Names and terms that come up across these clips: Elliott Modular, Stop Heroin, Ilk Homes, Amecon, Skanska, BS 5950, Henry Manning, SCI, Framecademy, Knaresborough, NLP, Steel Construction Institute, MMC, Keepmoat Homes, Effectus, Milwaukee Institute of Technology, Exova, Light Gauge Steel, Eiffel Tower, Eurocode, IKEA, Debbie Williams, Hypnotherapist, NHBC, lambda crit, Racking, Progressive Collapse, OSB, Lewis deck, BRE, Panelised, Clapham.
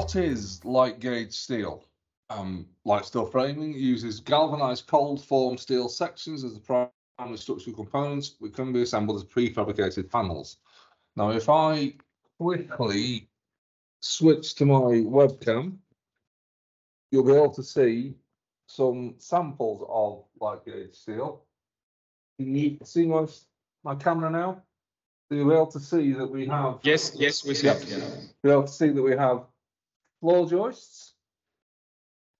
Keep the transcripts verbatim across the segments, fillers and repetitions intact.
what is light gauge steel? Um, light steel framing uses galvanized cold form steel sections as the primary structural components, which can be assembled as prefabricated panels. Now, if I quickly switch to my webcam, you'll be able to see some samples of light gauge steel. Can you see my, my camera now? You'll be able to see that we have. Yes, yes, we see. Yep. Yeah. You'll be able to see that we have floor joists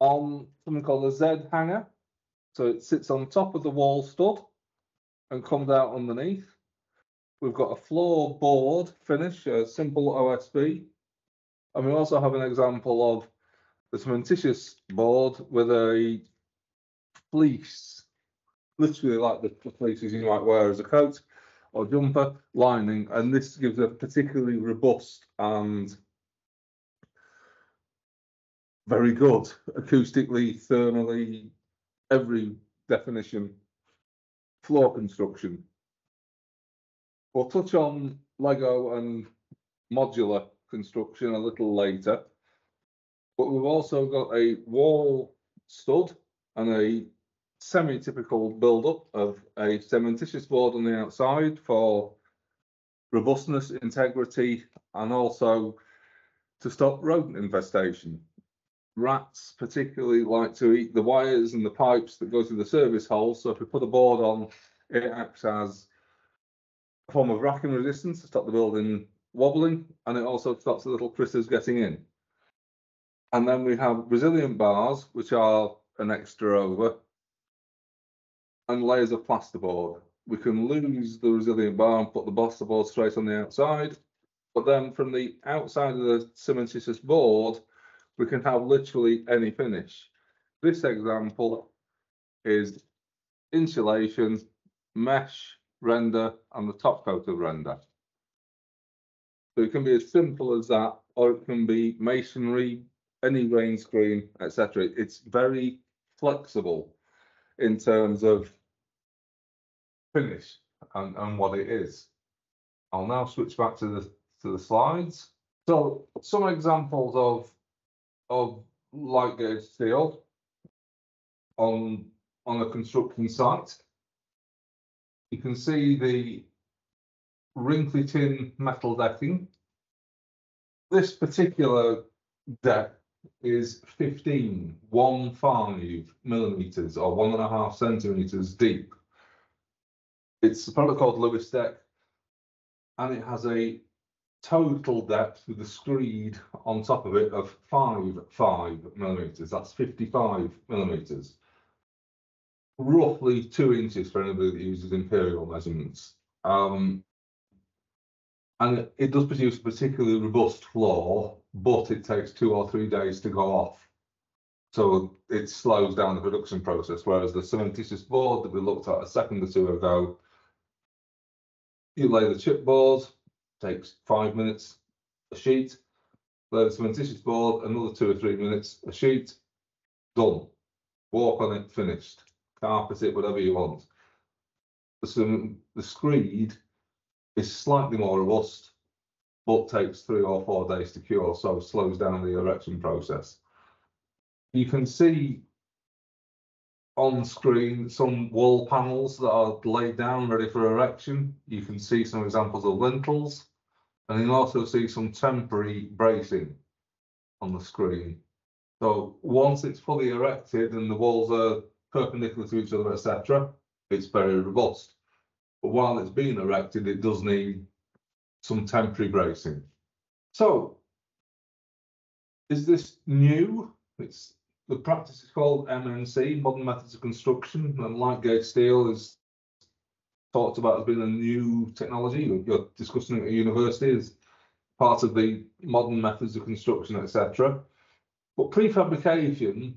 on something called a Z hanger. So it sits on top of the wall stud and comes out underneath. We've got a floorboard finish, a simple O S B. And we also have an example of the cementitious board with a fleece, literally like the fleeces you might wear as a coat or jumper lining. And this gives a particularly robust and very good acoustically, thermally, every definition floor construction. We'll touch on Lego and modular construction a little later, but we've also got a wall stud and a semi-typical build-up of a cementitious board on the outside for robustness, integrity, and also to stop rodent infestation. Rats particularly like to eat the wires and the pipes that go through the service holes, so if we put a board on, it acts as a form of racking resistance to stop the building wobbling, and it also stops the little critters getting in. And then we have resilient bars, which are an extra over, and layers of plasterboard. We can lose the resilient bar and put the plasterboard straight on the outside, but then from the outside of the cementitious board, we can have literally any finish. This example is insulation, mesh, render, and the top coat of render. So it can be as simple as that, or it can be masonry, any rain screen, et cetera. It's very flexible in terms of finish and, and what it is. I'll now switch back to the to the slides. So some examples of of light gauge steel on on a construction site. You can see the wrinkly tin metal decking. This particular deck is fifteen, one five millimeters or one and a half centimeters deep. It's a product called Lewis deck, and it has a total depth with the screed on top of it of five five millimeters. That's fifty-five millimeters, roughly two inches for anybody that uses imperial measurements. Um, and it does produce a particularly robust floor, but it takes two or three days to go off. So it slows down the production process, whereas the cementitious board that we looked at a second or two ago, you lay the chipboard, takes five minutes a sheet, lay the cementitious board, another two or three minutes a sheet, done. Walk on it, finished. Carpet it, whatever you want. The, the screed is slightly more robust, but takes three or four days to cure, so slows down the erection process. You can see on screen some wall panels that are laid down ready for erection. You can see some examples of lintels, and you can also see some temporary bracing on the screen. So once it's fully erected and the walls are perpendicular to each other, et cetera, it's very robust. But while it's being erected, it does need some temporary bracing. So, is this new? It's the practice is called M M C, Modern Methods of Construction, and light gauge steel is talked about as being a new technology. You're discussing it at university as part of the modern methods of construction, et cetera. But prefabrication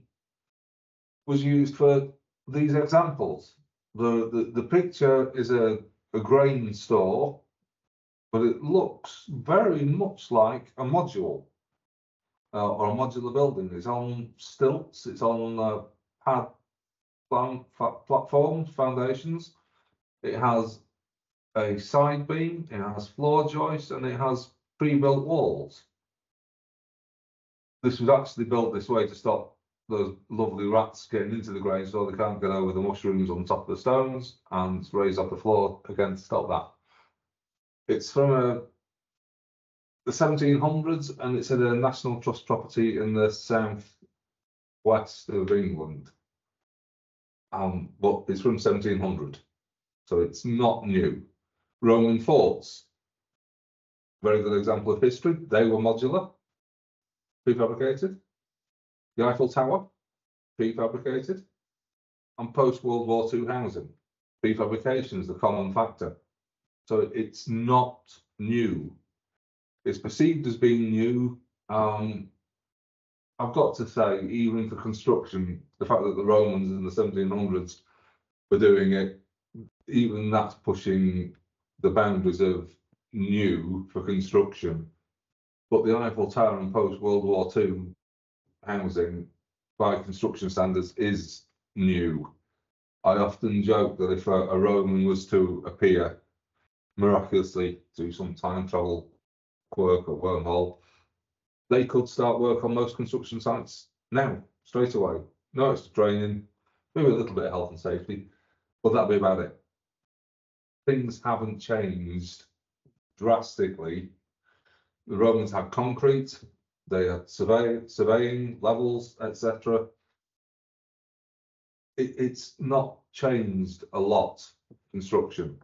was used for these examples. The the, the picture is a, a grain store, but it looks very much like a module uh, or a modular building. It's on stilts, it's on uh, pad plan, platforms, foundations. It has a side beam, it has floor joists, and it has pre-built walls. This was actually built this way to stop those lovely rats getting into the grain so they can't get over the mushrooms on top of the stones, and it's raised off the floor again to stop that. It's from a, the seventeen hundreds, and it's at a National Trust property in the south west of England. Um, but it's from seventeen hundred, so it's not new. Roman forts, very good example of history. They were modular, prefabricated. The Eiffel Tower, prefabricated, and post-World War Two housing, prefabrication is the common factor. So it's not new. It's perceived as being new. Um, I've got to say, even for construction, the fact that the Romans in the seventeen hundreds were doing it, even that's pushing the boundaries of new for construction. But the Eiffel Tower and post-World War Two housing, by construction standards, is new. I often joke that if a, a Roman was to appear miraculously through some time travel quirk or wormhole, they could start work on most construction sites now, straight away. No extra training, maybe a little bit of health and safety, but that'd be about it. Things haven't changed drastically. The Romans had concrete, they had survey, surveying, levels, et cetera. It, it's not changed a lot, construction.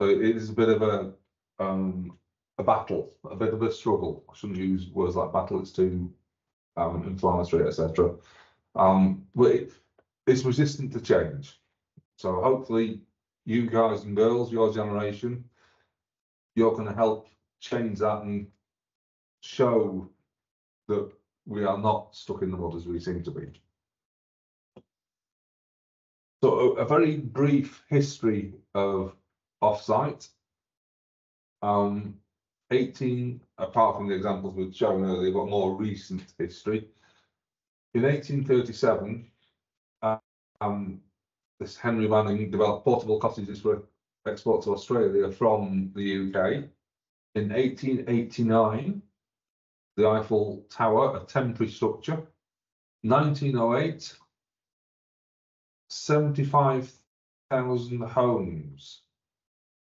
So it is a bit of a um, a battle, a bit of a struggle. I shouldn't use words like battle, it's too um, inflammatory, et cetera. Um, but it, it's resistant to change. So hopefully you guys and girls, your generation, you're going to help change that and show that we are not stuck in the mud as we seem to be. So a, a very brief history of offsite. Um, eighteen, apart from the examples we've shown earlier, but more recent history. In eighteen thirty-seven, um, this Henry Manning developed portable cottages for export to Australia from the U K. In eighteen eighty-nine, the Eiffel Tower, a temporary structure. nineteen oh eight, seventy-five thousand homes.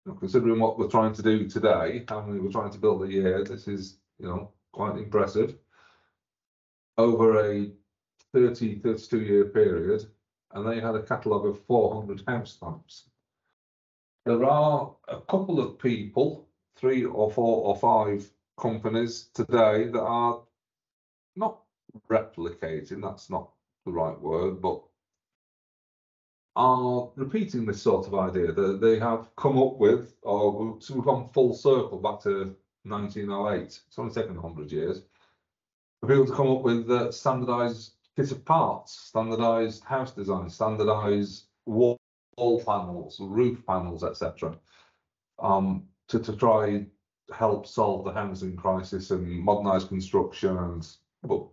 Now, considering what we're trying to do today, how many we're trying to build a year, this is, you know, quite impressive. Over a thirty, thirty-two year period, and they had a catalogue of four hundred house types. There are a couple of people, three or four or five companies today that are not replicating, that's not the right word, but are repeating this sort of idea that they have come up with, or so we've gone full circle back to nineteen oh eight, it's only taken one hundred years, for people to come up with uh, standardised kit of parts, standardised house design, standardised wall, wall panels, roof panels, et cetera, um, to, to try help solve the housing crisis and modernise construction. And but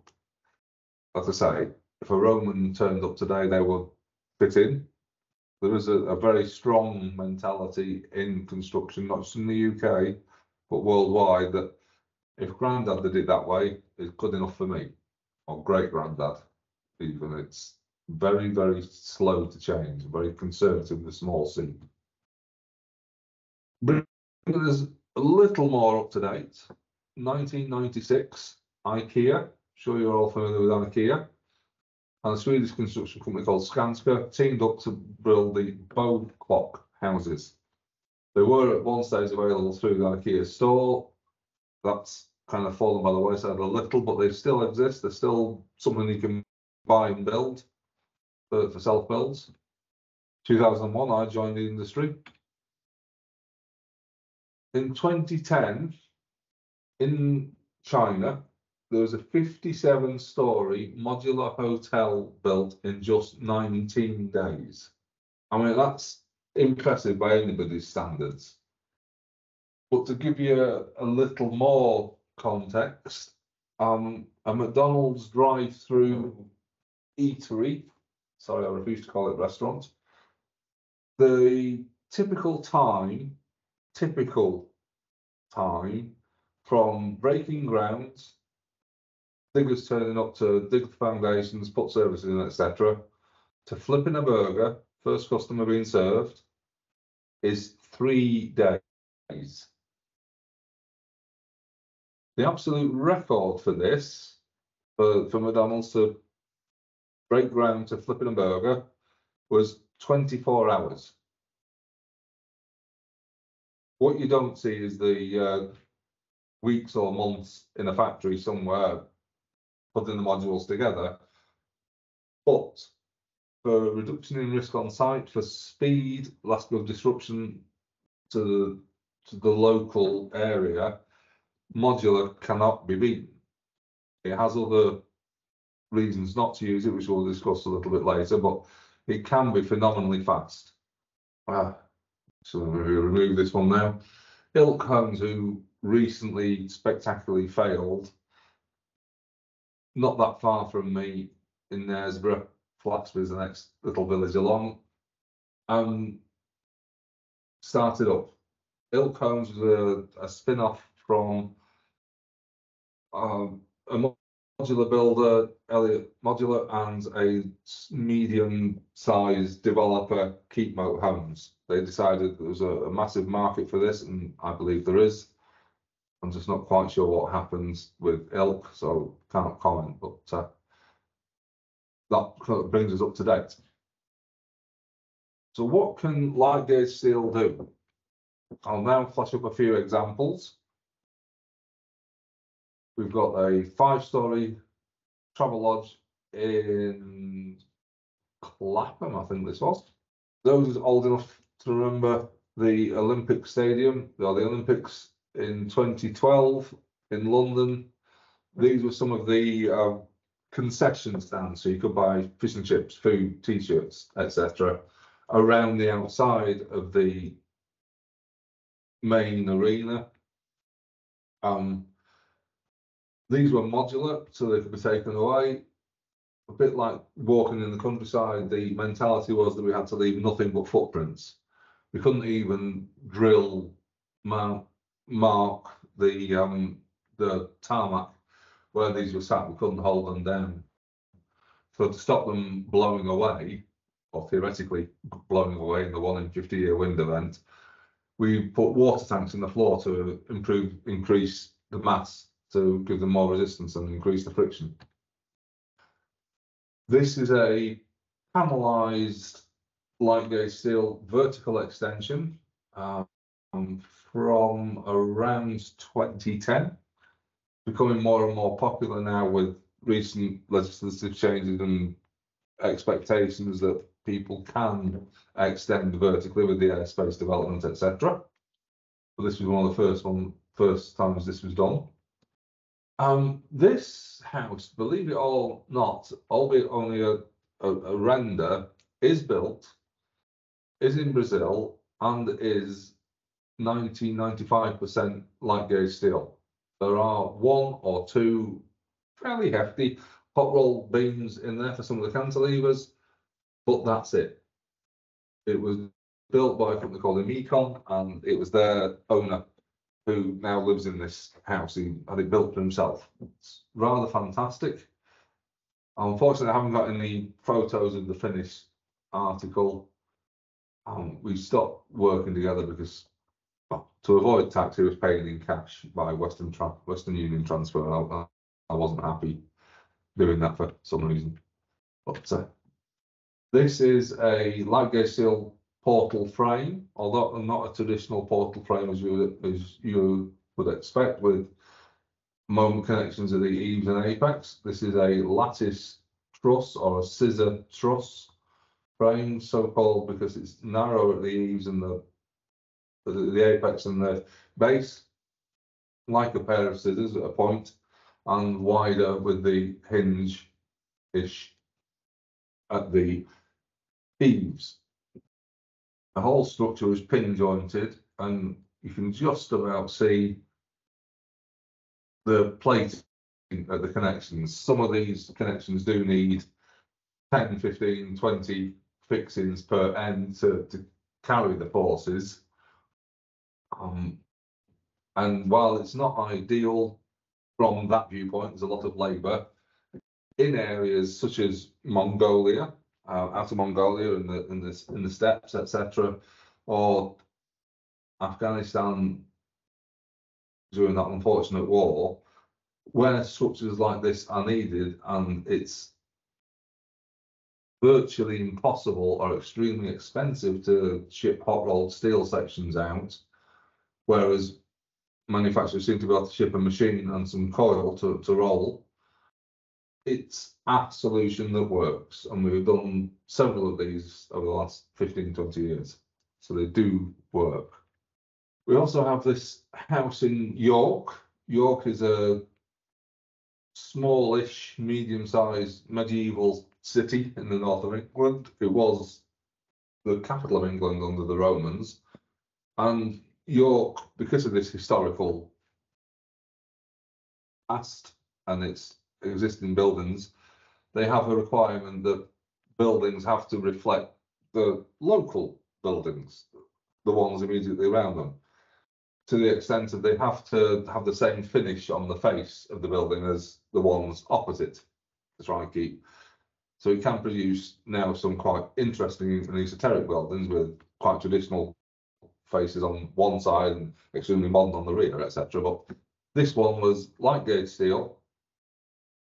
as I say, if a Roman turned up today, they would fit in. There is a, a very strong mentality in construction, not just in the U K, but worldwide, that if Grandad did it that way, it's good enough for me, or great Grandad, even. It's very, very slow to change, very conservative with small c. But there's a little more up to date. nineteen ninety-six, IKEA. I'm sure you're all familiar with IKEA. And a Swedish construction company called Skanska teamed up to build the Bow Clock houses. They were at one stage available through the IKEA store. That's kind of fallen by the wayside a little, but they still exist. They're still something you can buy and build for, for self-builds. two thousand one, I joined the industry. In twenty ten, in China, there was a fifty-seven-storey modular hotel built in just nineteen days. I mean, that's impressive by anybody's standards. But to give you a, a little more context, um, a McDonald's drive-through eatery, sorry, I refuse to call it restaurant, the typical time typical time from breaking ground diggers turning up to dig the foundations, put services in, et cetera, to flipping a burger, first customer being served, is three days. The absolute record for this, for, for McDonald's to break ground to flipping a burger, was twenty-four hours. What you don't see is the uh, weeks or months in a factory somewhere putting the modules together. But for reduction in risk on site, for speed, lack of disruption to, to the local area, modular cannot be beaten. It has other reasons not to use it, which we'll discuss a little bit later, but it can be phenomenally fast. Ah, so we'll remove this one now. Ilk Homes, who recently spectacularly failed, not that far from me in Knaresborough, Flaxby's the next little village along, um, started up. Ilk Homes was a, a spin-off from um, a modular builder, Elliott Modular, and a medium-sized developer, Keepmoat Homes. They decided there was a, a massive market for this, and I believe there is. I'm just not quite sure what happens with Ilk, so can't comment, but uh, that brings us up to date. So what can Light Gauge Steel do? I'll now flash up a few examples. We've got a five-storey Travel Lodge in Clapham, I think this was. Those old enough to remember the Olympic Stadium, or the Olympics in twenty twelve in London. These were some of the uh, concession stands, so you could buy fish and chips, food, t-shirts, et cetera, around the outside of the main arena. Um, These were modular, so they could be taken away. A bit like walking in the countryside, the mentality was that we had to leave nothing but footprints. We couldn't even drill, mark, mark the um, the tarmac where these were sat. We couldn't hold them down. So to stop them blowing away, or theoretically blowing away in the one in fifty year wind event, we put water tanks in the floor to improve, increase the mass, to give them more resistance and increase the friction. This is a panelized light gauge steel vertical extension um, from around twenty ten, becoming more and more popular now with recent legislative changes and expectations that people can extend vertically with the airspace development, et cetera. But this was one of the first one, first times this was done. Um, this house, believe it or not, albeit only a, a, a render, is built, is in Brazil, and is ninety, ninety-five percent light gauge steel. There are one or two fairly hefty hot roll beams in there for some of the cantilevers, but that's it. It was built by a company called Amecon, and it was their owner, who now lives in this house. He had it built for himself. It's rather fantastic. Unfortunately, I haven't got any photos of the finished article. Um, we stopped working together because, well, to avoid tax, he was paying in cash by Western, Western Union transfer. I, I wasn't happy doing that for some reason. But uh, this is a light gauge steel portal frame, although not a traditional portal frame as you as you would expect with moment connections of the eaves and apex. This is a lattice truss or a scissor truss frame, so called because it's narrow at the eaves and the the apex and the base, like a pair of scissors at a point, and wider with the hinge ish at the eaves. The whole structure is pin jointed, and you can just about see the plating at the connections. Some of these connections do need ten, fifteen, twenty fixings per end to, to carry the forces. Um, and while it's not ideal, from that viewpoint, there's a lot of labour in areas such as Mongolia, uh, out of Mongolia and the in the in the steppes, et cetera, or Afghanistan during that unfortunate war, where structures like this are needed, and it's virtually impossible or extremely expensive to ship hot rolled steel sections out, whereas manufacturers seem to be able to ship a machine and some coil to, to roll. It's a solution that works, and we've done several of these over the last fifteen, twenty years, so they do work. We also have this house in York. York is a smallish, medium-sized medieval city in the north of England. It was the capital of England under the Romans, and York, because of this historical past and its existing buildings, they have a requirement that buildings have to reflect the local buildings, the ones immediately around them, to the extent that they have to have the same finish on the face of the building as the ones opposite to try and keep. So it can produce now some quite interesting and esoteric buildings with quite traditional faces on one side and extremely modern on the rear, et cetera. But this one was light gauge steel,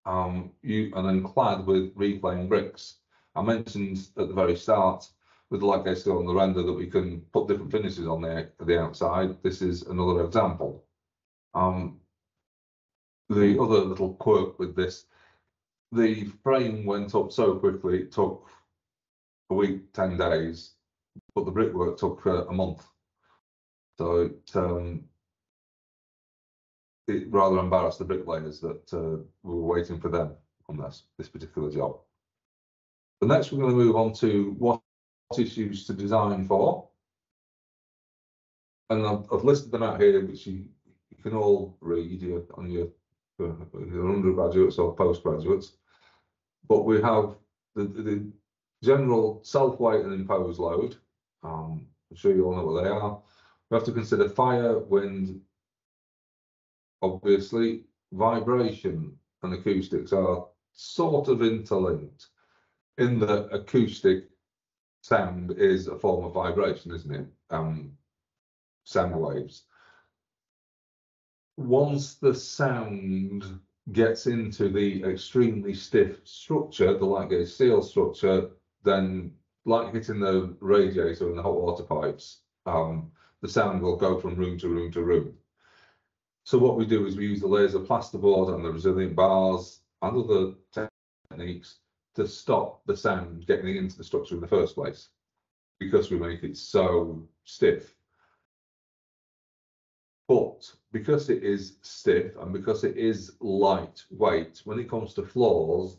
um, you, and then clad with reclaimed bricks. I mentioned at the very start with the light gauge steel on the render that we can put different finishes on the, the outside. This is another example. Um, the other little quirk with this, the frame went up so quickly, it took a week, ten days, but the brickwork took uh, a month. So it, um, it rather embarrassed the bricklayers that uh, we were waiting for them on this, this particular job. The next we're going to move on to what issues to design for. And I've, I've listed them out here, which you, you can all read your, on your, your undergraduates or postgraduates. But we have the, the general self-weight and imposed load. Um, I'm sure you all know what they are. We have to consider fire, wind, obviously, vibration and acoustics are sort of interlinked in the acoustic sound is a form of vibration, isn't it? Um, sound waves. Once the sound gets into the extremely stiff structure, the light gauge steel structure, then like hitting the radiator and the hot water pipes, um, the sound will go from room to room to room. So what we do is we use the layers of plasterboard and the resilient bars and other techniques to stop the sound getting into the structure in the first place, because we make it so stiff. But because it is stiff and because it is lightweight, when it comes to floors,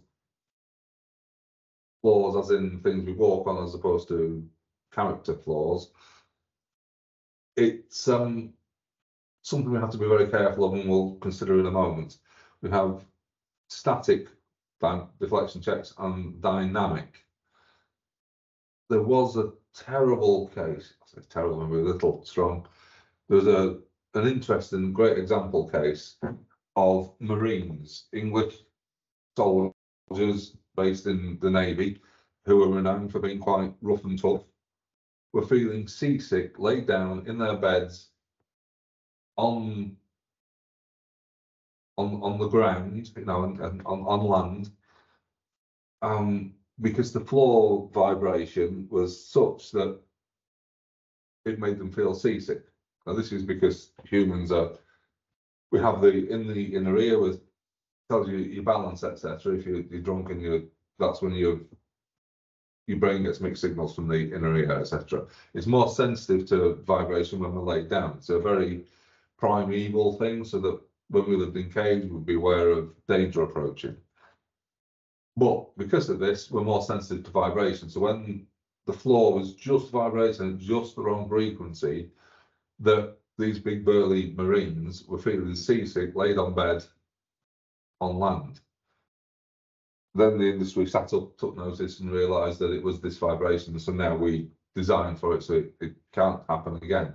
floors as in things we walk on as opposed to character floors, it's um, something we have to be very careful of, and we'll consider in a moment. We have static deflection checks and dynamic. There was a terrible case, I say terrible when we were a little strong, there was a, an interesting, great example case of Marines, English soldiers based in the Navy, who were renowned for being quite rough and tough, were feeling seasick, laid down in their beds on on on the ground, you know, and, and on, on land, um, because the floor vibration was such that it made them feel seasick. Now this is because humans are, we have the in the inner ear with tells you your balance, et cetera. If you, you're drunk and you, that's when you. Your brain gets mixed signals from the inner ear, et cetera. It's more sensitive to vibration when we're laid down. It's a very primeval thing, so that when we lived in caves, we'd be aware of danger approaching. But because of this, we're more sensitive to vibration. So when the floor was just vibrating at just the wrong frequency, that these big burly Marines were feeling seasick, laid on bed on land. Then the industry sat up, took notice and realised that it was this vibration, so now we design for it so it, it can't happen again.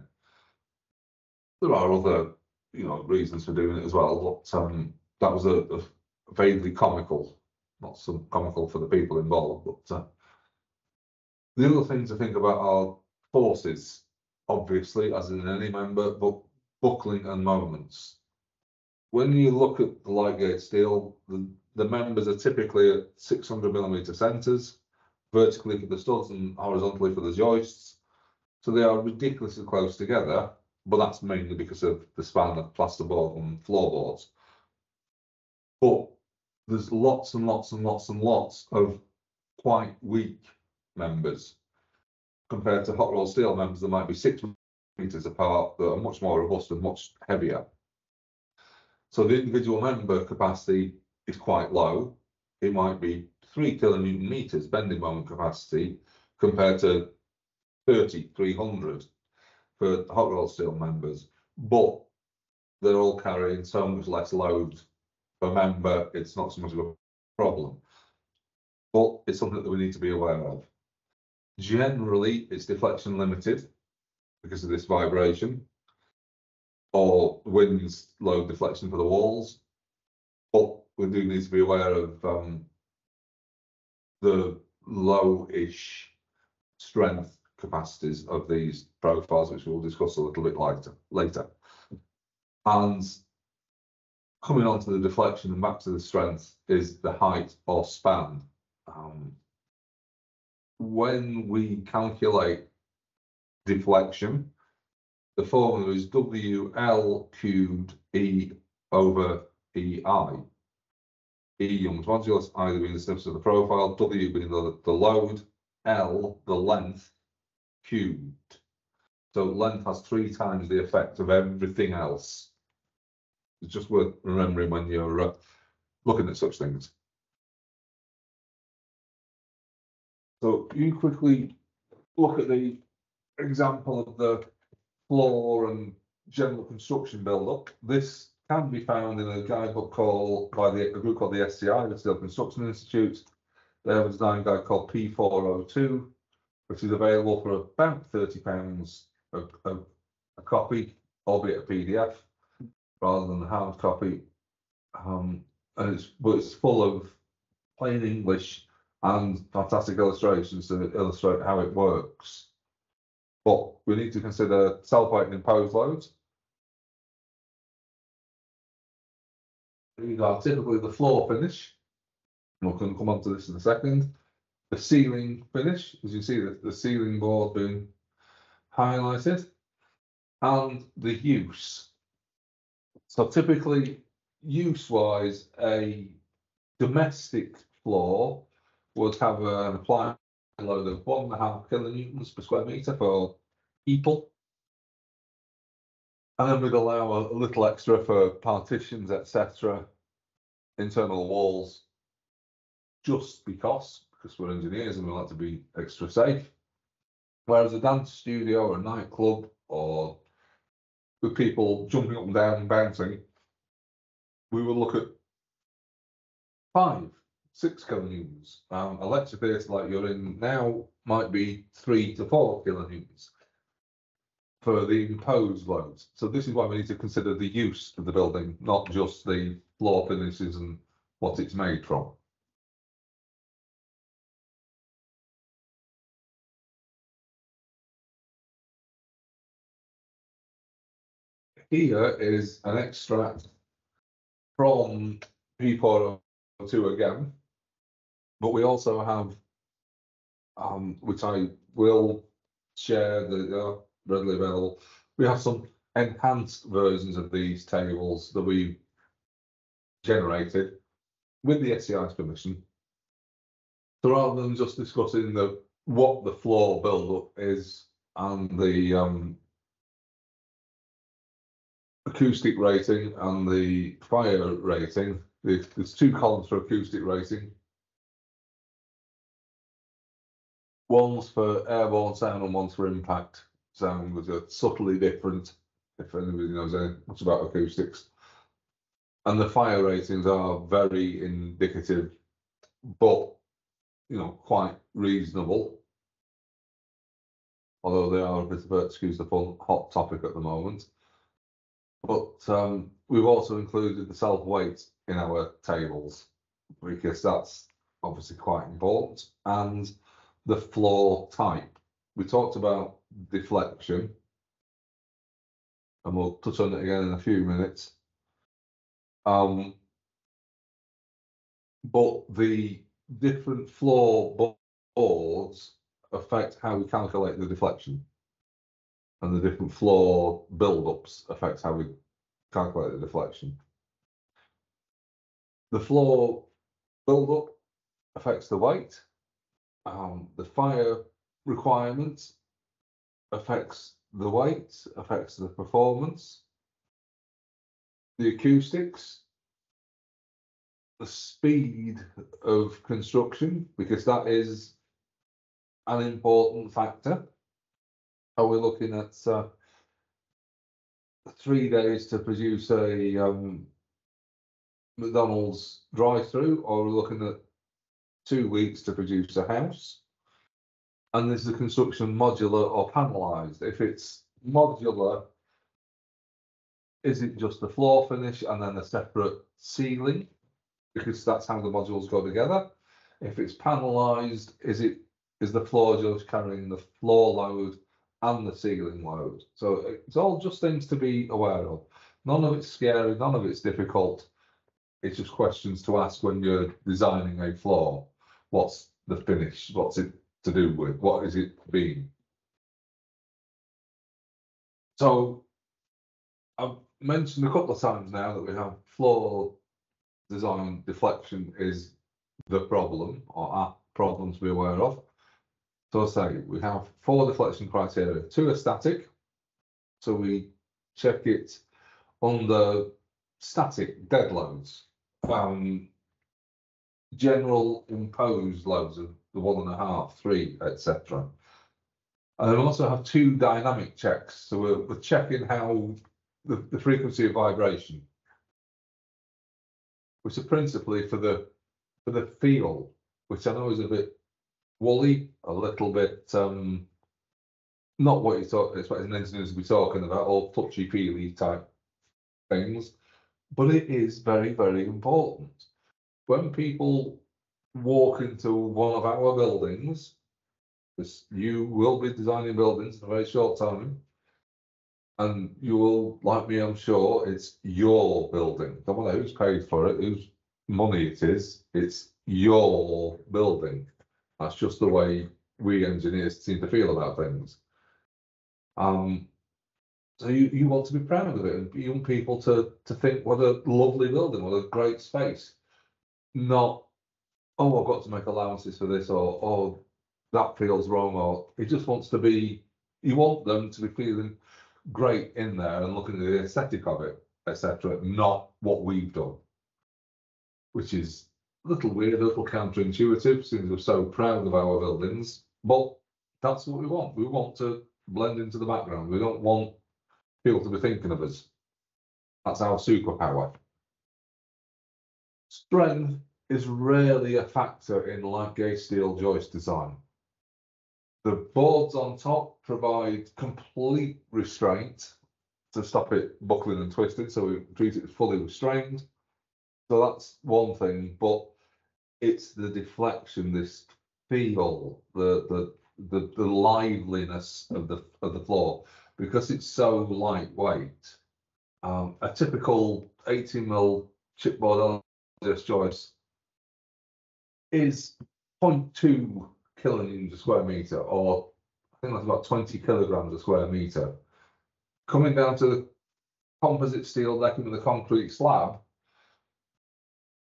There are other, you know, reasons for doing it as well, but um, that was a, a vaguely comical, not some comical for the people involved, but uh, the other thing to think about are forces, obviously, as in any member, but buckling and moments. When you look at the light gauge steel, the, the members are typically at six hundred millimeter centres, vertically for the studs and horizontally for the joists. So they are ridiculously close together, but that's mainly because of the span of plasterboard and floorboards. But there's lots and lots and lots and lots of quite weak members compared to hot rolled steel members that might be six meters apart that are much more robust and much heavier. So the individual member capacity is quite low. It might be three kilonewton meters bending moment capacity compared to thirty, three hundred for hot rolled steel members, but they're all carrying so much less load per member, it's not so much of a problem. But it's something that we need to be aware of. Generally, it's deflection limited because of this vibration, or winds load deflection for the walls. But we do need to be aware of um, the low-ish strength capacities of these profiles, which we'll discuss a little bit later. later. And coming on to the deflection and back to the strength is the height or span. Um, when we calculate deflection, the formula is W L cubed E over E I. E Young's modulus, I being the sniffs of the profile, W being the, the load, L the length cubed. So length has three times the effect of everything else. It's just worth remembering when you're uh, looking at such things. So you quickly look at the example of the floor and general construction build-up. This can be found in a guidebook called by the a group called the S C I, the Steel Construction Institute. They have a design guide called P four oh two, which is available for about thirty pounds a, a, a copy, albeit a P D F rather than a hard copy. Um, and it's but it's full of plain English and fantastic illustrations to illustrate how it works. But we need to consider self-height and imposed loads. These are typically the floor finish. We'll come on to this in a second. The ceiling finish, as you see, the, the ceiling board being highlighted, and the use. So typically, use-wise, a domestic floor would have an applied load of one and a half kilonewtons per square metre for people. And then we'd allow a little extra for partitions, et cetera, internal walls, just because, because we're engineers and we like to be extra safe. Whereas a dance studio or a nightclub or with people jumping up and down and bouncing, we would look at five. six kilonewtons. Um, a lecture theatre like you're in now might be three to four kilonewtons for the imposed loads. So this is why we need to consider the use of the building, not just the floor finishes and what it's made from. Here is an extract from P four oh two again. But we also have, um, which I will share, that are readily available. We have some enhanced versions of these tables that we generated with the S C I's permission. So rather than just discussing the what the floor build-up is and the um, acoustic rating and the fire rating, there's two columns for acoustic rating. One's for airborne sound and one's for impact sound, which are subtly different, if anybody knows much about acoustics. And the fire ratings are very indicative, but, you know, quite reasonable. Although they are a bit of a, excuse the pun, hot topic at the moment. But um, we've also included the self-weight in our tables, because that's obviously quite important. And the floor type. We talked about deflection, and we'll touch on it again in a few minutes. Um, but the different floor boards affect how we calculate the deflection, and the different floor build-ups affect how we calculate the deflection. The floor build-up affects the weight. Um, the fire requirement affects the weight, affects the performance, the acoustics, the speed of construction, because that is an important factor. Are we looking at uh, three days to produce a um, McDonald's drive-through, or are we looking at two weeks to produce a house? And is the construction modular or panelised? If it's modular, is it just the floor finish and then a separate ceiling? Because that's how the modules go together. If it's panelised, is it is the floor just carrying the floor load and the ceiling load? So it's all just things to be aware of. None of it's scary, none of it's difficult. It's just questions to ask when you're designing a floor. What's the finish? What's it to do with? What is it being? So I've mentioned a couple of times now that we have floor design deflection is the problem, or our problem to be aware of. So I say we have four deflection criteria. Two are static, so we check it under static dead loads. Um, general imposed loads of the one and a half, three, et cetera. And we also have two dynamic checks. So we're, we're checking how the, the frequency of vibration, which are principally for the for the feel, which I know is a bit woolly, a little bit um, not what you thought expecting engineers to be talking about, all touchy feely type things, but it is very, very important. When people walk into one of our buildings, because you will be designing buildings in a very short time, and you will, like me, I'm sure, it's your building. Don't matter who's paid for it, whose money it is, it's your building. That's just the way we engineers seem to feel about things. Um, so you, you want to be proud of it, and you want people to, to think, what a lovely building, what a great space. Not, oh, I've got to make allowances for this, or oh, that feels wrong, or it just wants to be, you want them to be feeling great in there and looking at the aesthetic of it, et cetera, not what we've done, which is a little weird, a little counterintuitive, since we're so proud of our buildings, but that's what we want. We want to blend into the background. We don't want people to be thinking of us. That's our superpower. Strength is rarely a factor in light gauge steel joist design. The boards on top provide complete restraint to stop it buckling and twisting, so we treat it fully restrained. So that's one thing, but it's the deflection, this feel, the the the, the liveliness of the of the floor, because it's so lightweight. Um, a typical eighty mil chipboard joist is zero point two kilonewtons a square metre, or I think that's about twenty kilograms a square metre. Coming down to the composite steel decking with a concrete slab,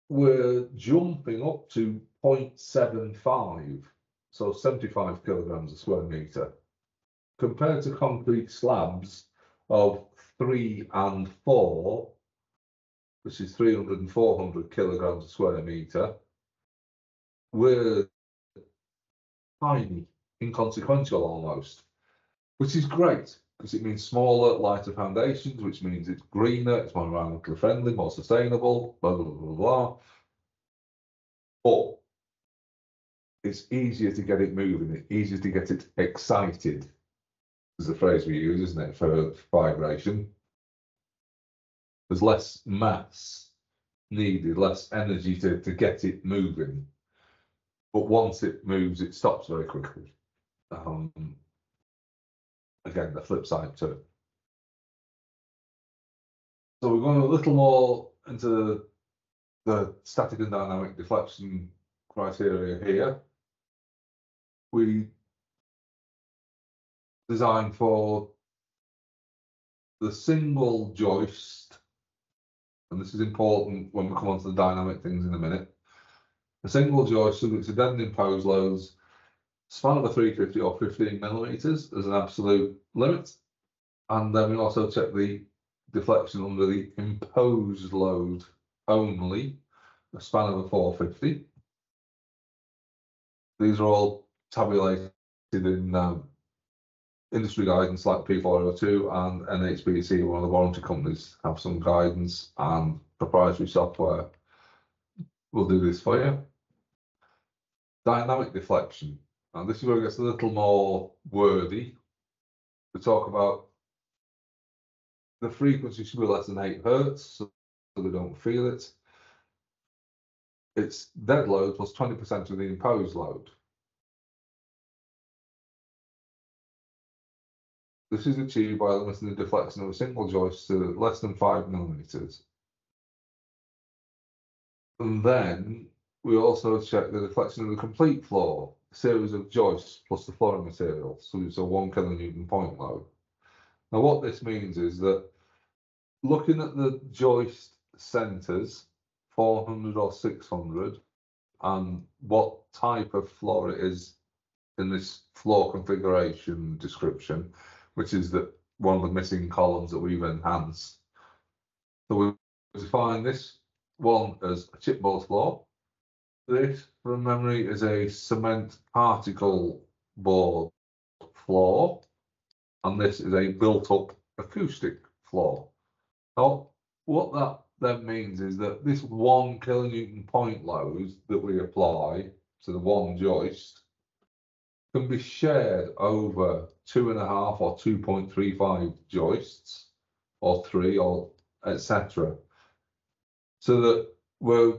we're jumping up to zero point seven five, so seventy-five kilograms a square metre, compared to concrete slabs of three and four, which is three hundred and four hundred kilograms a square metre. We're tiny, inconsequential almost, which is great because it means smaller, lighter foundations, which means it's greener, it's more environmentally friendly, more sustainable, blah, blah, blah, blah, blah. But it's easier to get it moving, it's easier to get it excited, is the phrase we use, isn't it, for vibration. There's less mass needed, less energy to, to get it moving. But once it moves, it stops very quickly. Um, again, the flip side too. So we're going a little more into the static and dynamic deflection criteria here. We designed for the single joist, and this is important when we come on to the dynamic things in a minute. A single joist subject to deadened imposed loads, span of a three fifty or fifteen millimeters as an absolute limit. And then we also check the deflection under the imposed load only, a span of a four fifty. These are all tabulated in um, industry guidance like P four oh two and N H B C, one of the warranty companies, have some guidance, and proprietary software will do this for you. Dynamic deflection. And this is where it gets a little more wordy. We talk about the frequency should be less than eight hertz, so they don't feel it. It's dead load plus twenty percent of the imposed load. This is achieved by limiting the deflection of a single joist to less than five millimeters. And then we also check the deflection of the complete floor, a series of joists plus the flooring material, so it's a one kilonewton point load. Now what this means is that looking at the joist centres, four hundred or six hundred, and what type of floor it is in this floor configuration description, which is that one of the missing columns that we've enhanced. So we define this one as a chipboard floor. This, from memory, is a cement particle board floor, and this is a built-up acoustic floor. Now, what that then means is that this one kilonewton point load that we apply to the one joist can be shared over two and a half or two point three five joists, or three, or et cetera, so that we're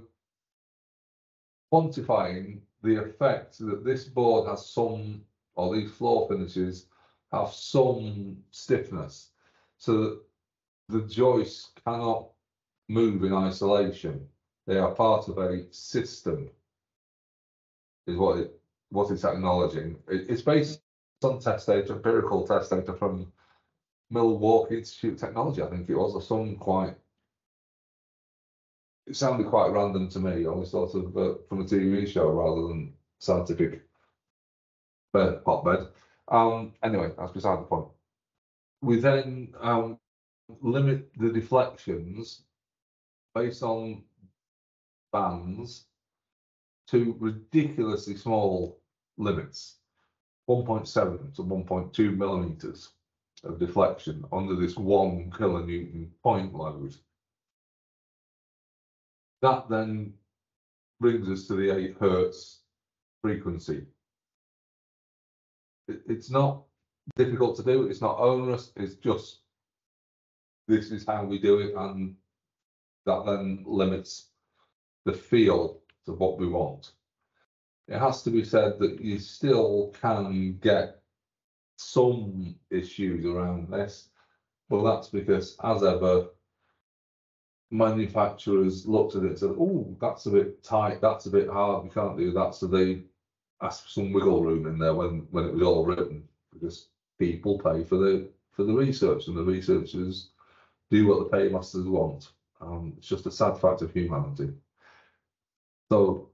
quantifying the effect that this board has some, or these floor finishes have some stiffness, so that the joists cannot move in isolation. They are part of a system, is what it what it's acknowledging. It, it's based on test data, empirical test data from Milwaukee Institute of Technology, I think it was, or some quite. It sounded quite random to me, almost sort of uh, from a T V show rather than scientific uh, hotbed. Um, anyway, that's beside the point. We then um, limit the deflections based on bands to ridiculously small limits, one point seven to one point two millimeters of deflection under this one kilonewton point load. That then brings us to the eight hertz frequency. It, it's not difficult to do, it's not onerous, it's just this is how we do it, and that then limits the feel to what we want. It has to be said that you still can get some issues around this, but that's because, as ever, manufacturers looked at it and said, oh, that's a bit tight, that's a bit hard, we can't do that, so they asked for some wiggle room in there when, when it was all written, because people pay for the, for the research, and the researchers do what the paymasters want. Um, it's just a sad fact of humanity. So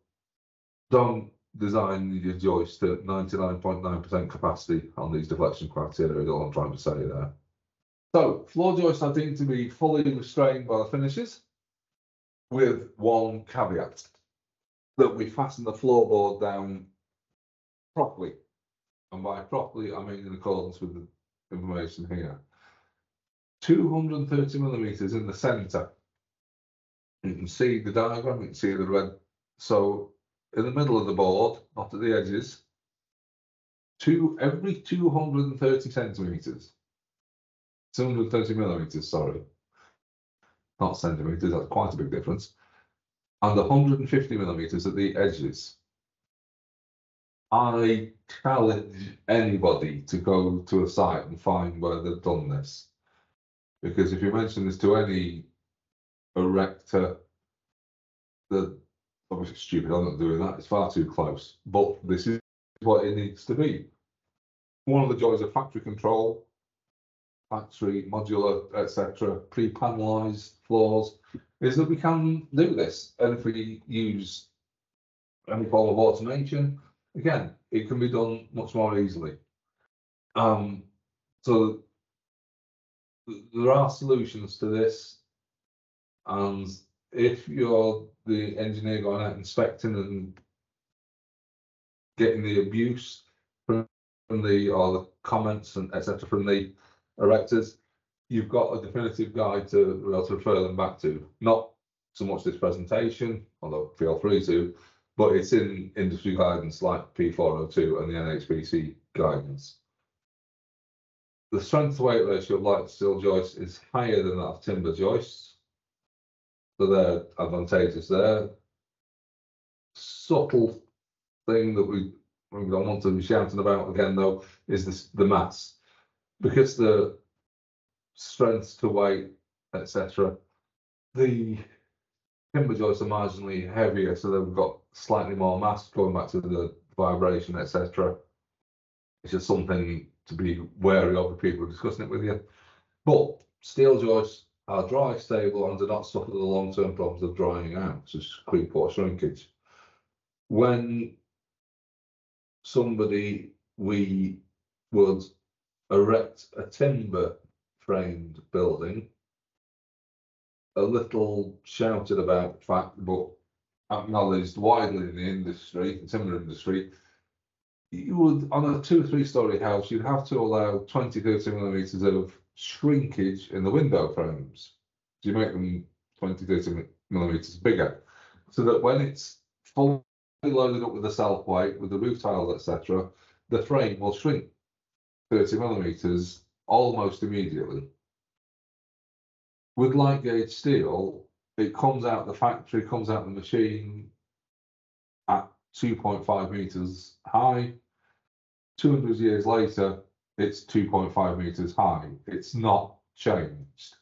don't design your joist to ninety-nine point nine percent capacity on these deflection criteria, is all I'm trying to say there. So floor joists are deemed to be fully restrained by the finishes, with one caveat, that we fasten the floorboard down properly. And by properly, I mean in accordance with the information here. two hundred thirty millimeters in the center. You can see the diagram, you can see the red. So in the middle of the board, not at the edges, two, every two hundred thirty centimeters, two hundred thirty millimeters, sorry, not centimeters, that's quite a big difference. and one hundred fifty millimeters at the edges. I challenge anybody to go to a site and find where they've done this, because if you mention this to any erector, they're obviously stupid, I'm not doing that, it's far too close, but this is what it needs to be. One of the joys of factory control, factory, modular, et cetera, pre-panelized floors, is that we can do this. And if we use any form of automation, again, it can be done much more easily. Um, so there are solutions to this. And if you're the engineer going out inspecting and getting the abuse from the, or the comments and et cetera from the erectors, you've got a definitive guide to be able to refer them back to. Not so much this presentation, although feel free to, but it's in industry guidance like P four oh two and the N H B C guidance. The strength to weight ratio of light steel joists is higher than that of timber joists, so they're advantageous there. Subtle thing that we, we don't want to be shouting about again though is this, the mass, because the strength to weight, et cetera, the timber joists are marginally heavier, so they've got slightly more mass going back to the vibration, et cetera. It's just something to be wary of if people are discussing it with you. But steel joists are dry, stable, and do not suffer the long-term problems of drying out, such as creep or shrinkage. When somebody, we would erect a timber framed building, a little shouted about fact, but acknowledged widely in the industry, the timber industry, you would, on a two or three story house, you'd have to allow twenty, thirty millimeters of shrinkage in the window frames. So you make them twenty, thirty millimeters bigger, so that when it's fully loaded up with the self weight, with the roof tiles, et cetera, the frame will shrink thirty millimeters almost immediately. With light gauge steel, it comes out the factory, comes out the machine at two point five meters high. two hundred years later, it's two point five meters high. It's not changed.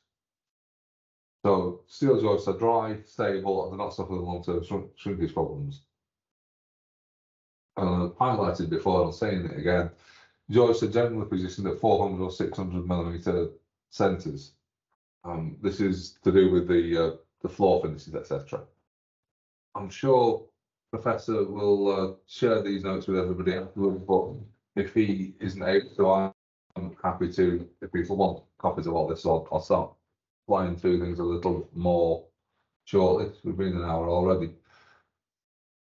So steel joists are dry, stable, and they're not suffering long-term shrink shrinkage problems. And I've highlighted before, and I'm saying it again, joists are generally positioned at four hundred or six hundred millimeter centres. Um, this is to do with the uh, the floor finishes, et cetera. I'm sure Professor will uh, share these notes with everybody afterwards, but if he isn't able to, I'm happy to, if people want copies of all this, I'll, I'll start flying through things a little more shortly. We've been an hour already.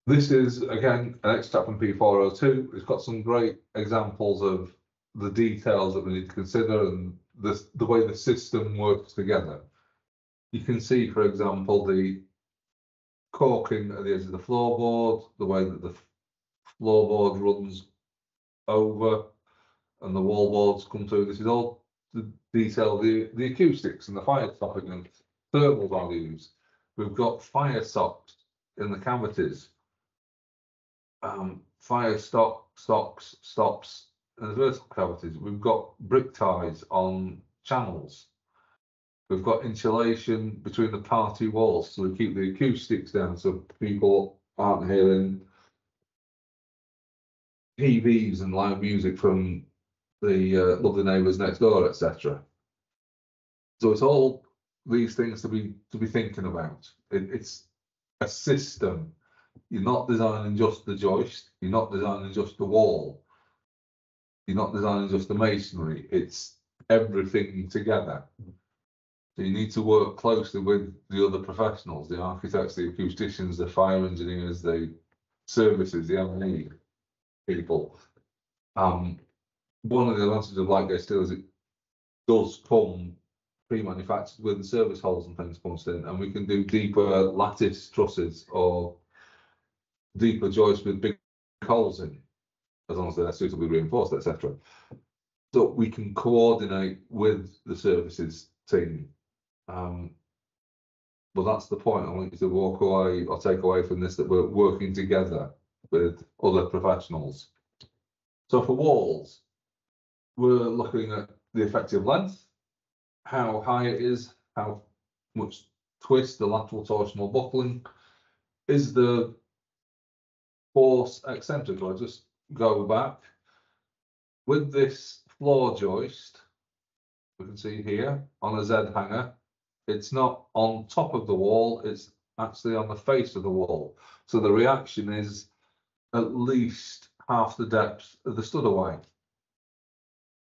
This is, again, an extract from P four oh two. It's got some great examples of the details that we need to consider and the, the way the system works together. You can see, for example, the corking at the edge of the floorboard, the way that the floorboard runs over and the wallboards come through. This is all the detail, the, the acoustics and the fire stopping and thermal values. We've got fire socks in the cavities. Um, fire stock, stocks, stops and vertical cavities. We've got brick ties on channels. We've got insulation between the party walls, so we keep the acoustics down so people aren't hearing T Vs and loud music from the uh, lovely neighbours next door, et cetera. So it's all these things to be to be thinking about. It, it's a system. You're not designing just the joist, you're not designing just the wall, you're not designing just the masonry, it's everything together. So you need to work closely with the other professionals, the architects, the acousticians, the fire engineers, the services, the M and E people. Um, one of the advantages of light gauge steel is it does come pre-manufactured with service holes and things punched in, and we can do deeper lattice trusses or deeper joists with big holes in, as long as they're suitably reinforced, et cetera. So we can coordinate with the services team. Um, Well, that's the point I want you to walk away or take away from this, that we're working together with other professionals. So for walls, we're looking at the effective length, how high it is, how much twist, the lateral torsional buckling, is the force eccentric. I'll just go back. With this floor joist, we can see here on a Z hanger, it's not on top of the wall, it's actually on the face of the wall. So the reaction is at least half the depth of the stud away,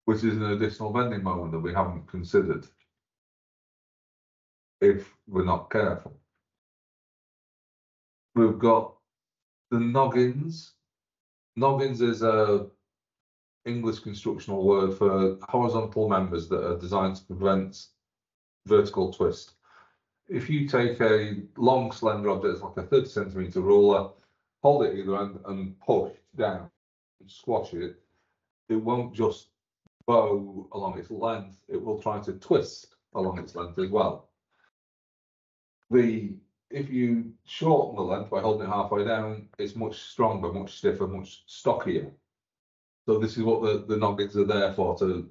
which is an additional bending moment that we haven't considered if we're not careful. We've got the noggins. Noggins is an English constructional word for horizontal members that are designed to prevent vertical twist. If you take a long, slender object, like a thirty centimeter ruler, hold it either end and push down, squash it, it won't just bow along its length, it will try to twist along its length as well. The If you shorten the length by holding it halfway down, it's much stronger, much stiffer, much stockier. So this is what the, the noggins are there for, to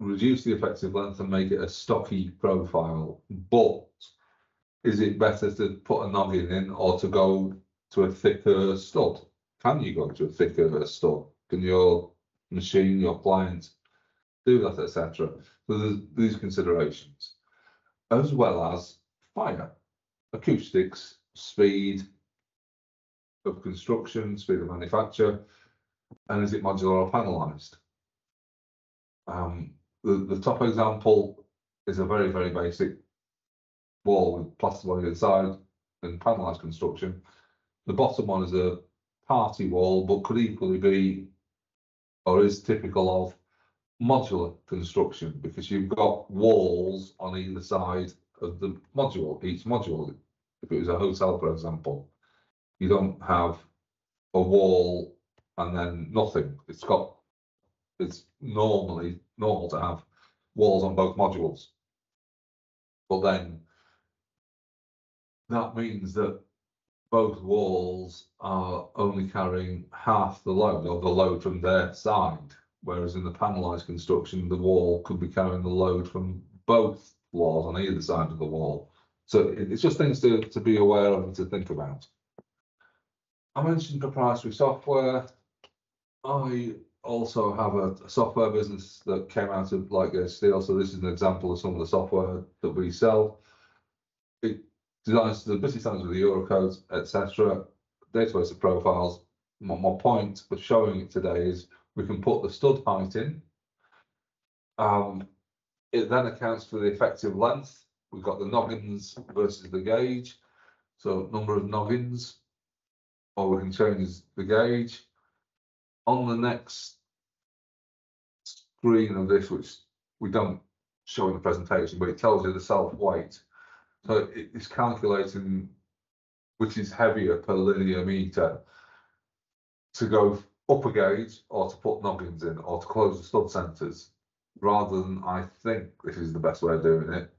reduce the effective length and make it a stocky profile. But is it better to put a noggin in or to go to a thicker stud? Can you go to a thicker stud? Can your machine, your client do that, et cetera? So there's these considerations, as well as fire. Acoustics, speed of construction, speed of manufacture, and is it modular or panelised? Um, the, the top example is a very, very basic wall with plasterboard inside and panelised construction. The bottom one is a party wall, but could equally be, or is typical of, modular construction, because you've got walls on either side of the module, each module. If it was a hotel, for example, you don't have a wall and then nothing. It's got, it's normally normal to have walls on both modules. But then that means that both walls are only carrying half the load, or the load from their side. Whereas in the panelised construction, the wall could be carrying the load from both walls on either side of the wall. So it's just things to, to be aware of and to think about. I mentioned proprietary software. I also have a, a software business that came out of Light Gauge Steel, so this is an example of some of the software that we sell. It designs the business standards with the Eurocode, et cetera, database of profiles. My, my point for showing it today is we can put the stud height in. Um, It then accounts for the effective length. We've got the noggins versus the gauge. So number of noggins, or we can change the gauge. On the next screen of this, which we don't show in the presentation, but it tells you the self-weight. So it's calculating which is heavier per linear meter to go up a gauge or to put noggins in or to close the stud centres. Rather than, I think this is the best way of doing it,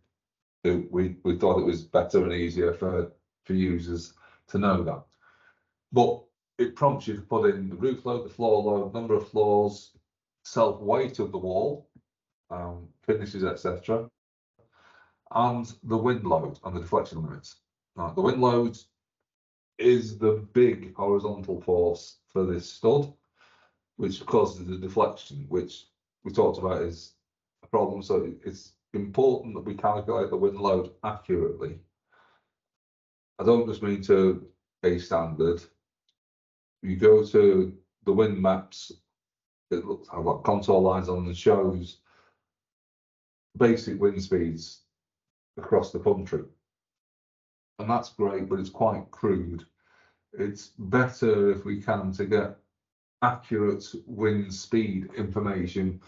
it we, we thought it was better and easier for, for users to know that. But it prompts you to put in the roof load, the floor load, number of floors, self-weight of the wall, um, finishes, et cetera, and the wind load and the deflection limits. Now, the wind load is the big horizontal force for this stud, which causes the deflection, which we talked about is a problem. So it's important that we calculate the wind load accurately. I don't just mean to a standard. You go to the wind maps, it looks, I've got contour lines on and shows basic wind speeds across the country. And that's great, but it's quite crude. It's better if we can to get accurate wind speed information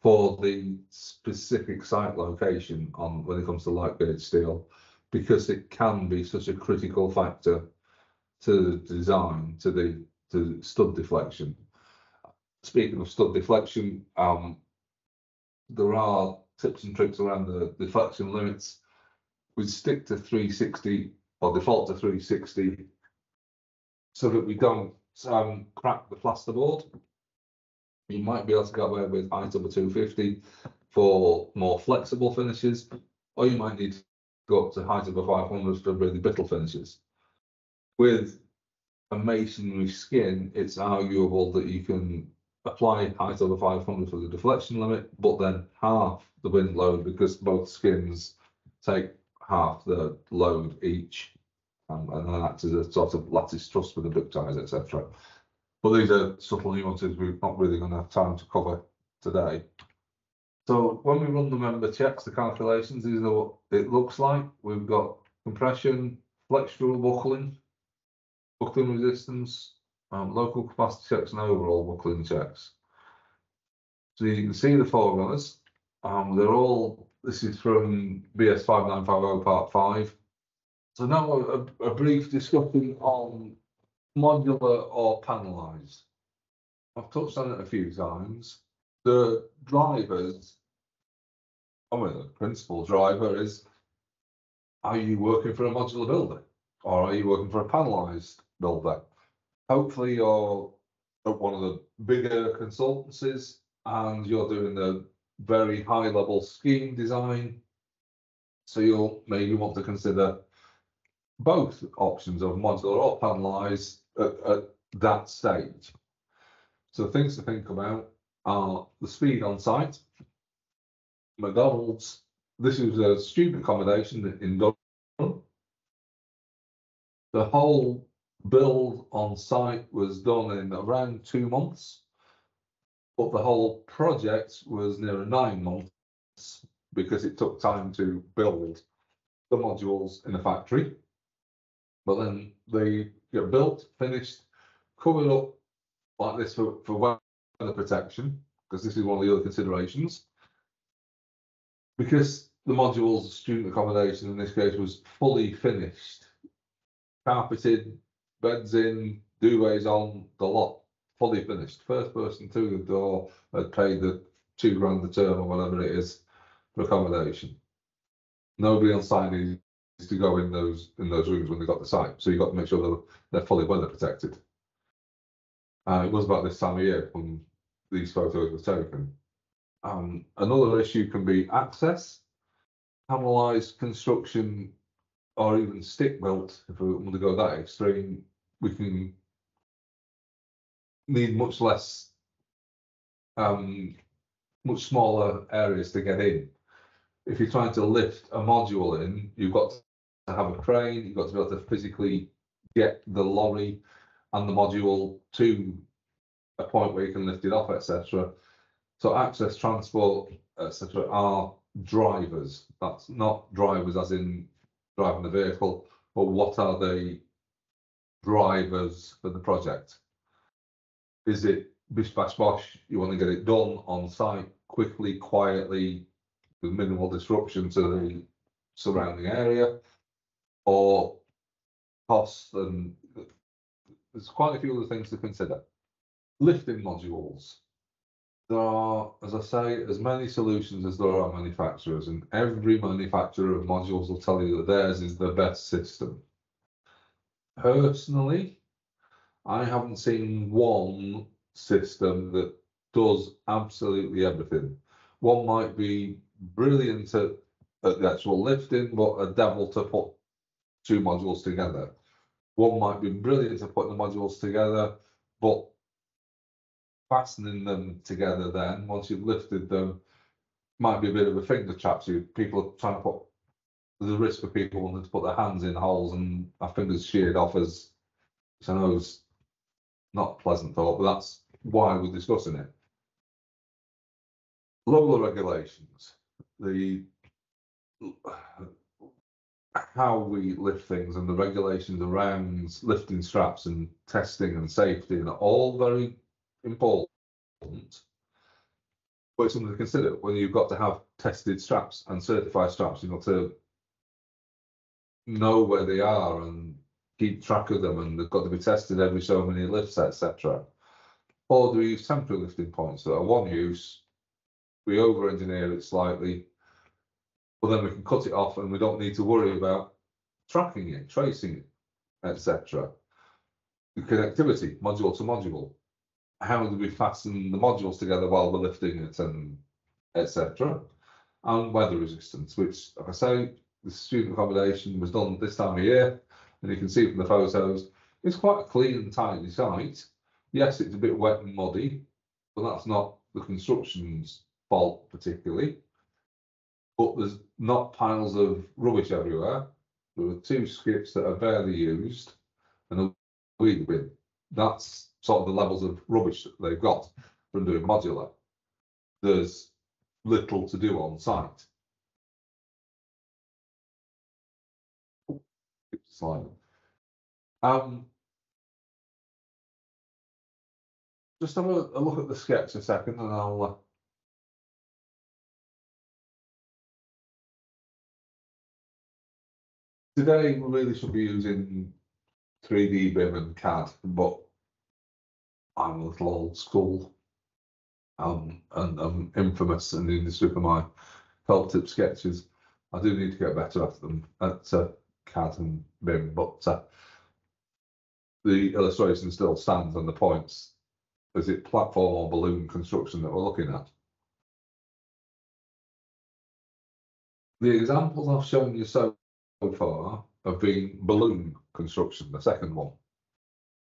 for the specific site location on when it comes to light gauge steel, because it can be such a critical factor to the design, to the to stud deflection. Speaking of stud deflection, um, there are tips and tricks around the deflection limits. we stick to three sixty or default to three sixty so that we don't um, crack the plasterboard. You might be able to get away with item two fifty for more flexible finishes, or you might need to go up to height of a five hundred for really brittle finishes. With a masonry skin, it's arguable that you can apply height over five hundred for the deflection limit, but then half the wind load, because both skins take half the load each, um, and then act as a sort of lattice truss with the ductiles, et cetera. But these are subtle nuances we're not really going to have time to cover today. So when we run the member checks, the calculations, these are what it looks like. We've got compression, flexural buckling, buckling resistance, um, local capacity checks, and overall buckling checks. So you can see the forerunners. Um, they're all, this is from B S five nine five zero part five. So now a, a brief discussion on modular or panelized. I've touched on it a few times. The drivers, I mean, the principal driver is, are you working for a modular builder or are you working for a panelized builder? Hopefully you're at one of the bigger consultancies and you're doing the very high level scheme design. So you'll maybe want to consider both options of modular or panelized at, at that stage. So things to think about are the speed on site. McDonald's, this is a student accommodation in Dublin. The whole build on site was done in around two months, but the whole project was near nine months because it took time to build the modules in a factory. But then they get built, finished, covered up like this for, for weather protection, because this is one of the other considerations. Because the modules, student accommodation in this case, was fully finished, carpeted, beds in, duvets on, the lot, fully finished. First person through the door had paid the two grand a term or whatever it is for accommodation. Nobody on site needs to go in those in those rooms when they got the site, so you've got to make sure they're, they're fully weather protected. Uh, it was about this time of year when these photos were taken. Um, another issue can be access. Panelized construction, or even stick built, if we want to go that extreme, we can need much less, um, much smaller areas to get in. If you're trying to lift a module in, you've got to have a crane, you've got to be able to physically get the lorry and the module to a point where you can lift it off, et cetera. So access, transport, et cetera are drivers. That's not drivers as in driving the vehicle, but what are the drivers for the project? Is it bish, bash, bosh? You want to get it done on site quickly, quietly, with minimal disruption to the surrounding area, or costs, and there's quite a few other things to consider. Lifting modules. There are, as I say, as many solutions as there are manufacturers, and every manufacturer of modules will tell you that theirs is the best system. Personally, I haven't seen one system that does absolutely everything. One might be brilliant at, at the actual lifting, but a devil to put two modules together. One might be brilliant at putting the modules together, but fastening them together then, once you've lifted them, might be a bit of a finger trap. So people are trying to put, there's a risk for people wanting to put their hands in holes and our fingers sheared off, as which I know is not a pleasant thought, but that's why we're discussing it. Local regulations. The how we lift things and the regulations around lifting straps and testing and safety and all very important, but it's something to consider when you've got to have tested straps and certified straps. You've got to know where they are and keep track of them, and they've got to be tested every so many lifts, et cetera. Or do we use temporary lifting points that are one use? We over engineer it slightly, well, then we can cut it off and we don't need to worry about tracking it, tracing it, et cetera. The connectivity, module to module. How do we fasten the modules together while we're lifting it, and et cetera. And weather resistance, which, like I say, the student accommodation was done this time of year, and you can see from the photos, it's quite a clean and tidy site. Yes, it's a bit wet and muddy, but that's not the construction's fault particularly. But there's not piles of rubbish everywhere. There are two skips that are barely used and a weed bin. That's sort of the levels of rubbish that they've got from doing modular. There's little to do on site. Slide. Um, just have a, a look at the sketch a second, and I'll. Uh, Today, we really should be using three D B I M and C A D, but I'm a little old school um, and I'm infamous in the industry for my help tip sketches. I do need to get better at them, at uh, C A D and B I M, but uh, the illustration still stands on the points. Is it platform or balloon construction that we're looking at? The examples I've shown you so far have been balloon construction, the second one.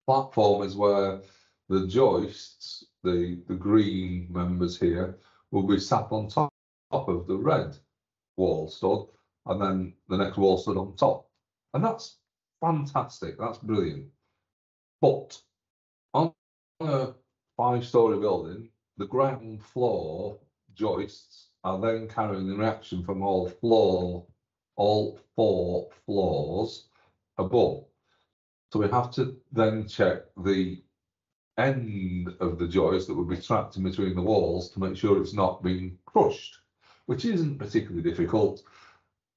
Platform is where the joists, the, the green members here, will be sat on top, top of the red wall stud, and then the next wall stud on top. And that's fantastic, that's brilliant. But on a five-storey building, the ground floor joists are then carrying the reaction from all floor all four floors above. So we have to then check the end of the joist that would be trapped in between the walls to make sure it's not being crushed, which isn't particularly difficult.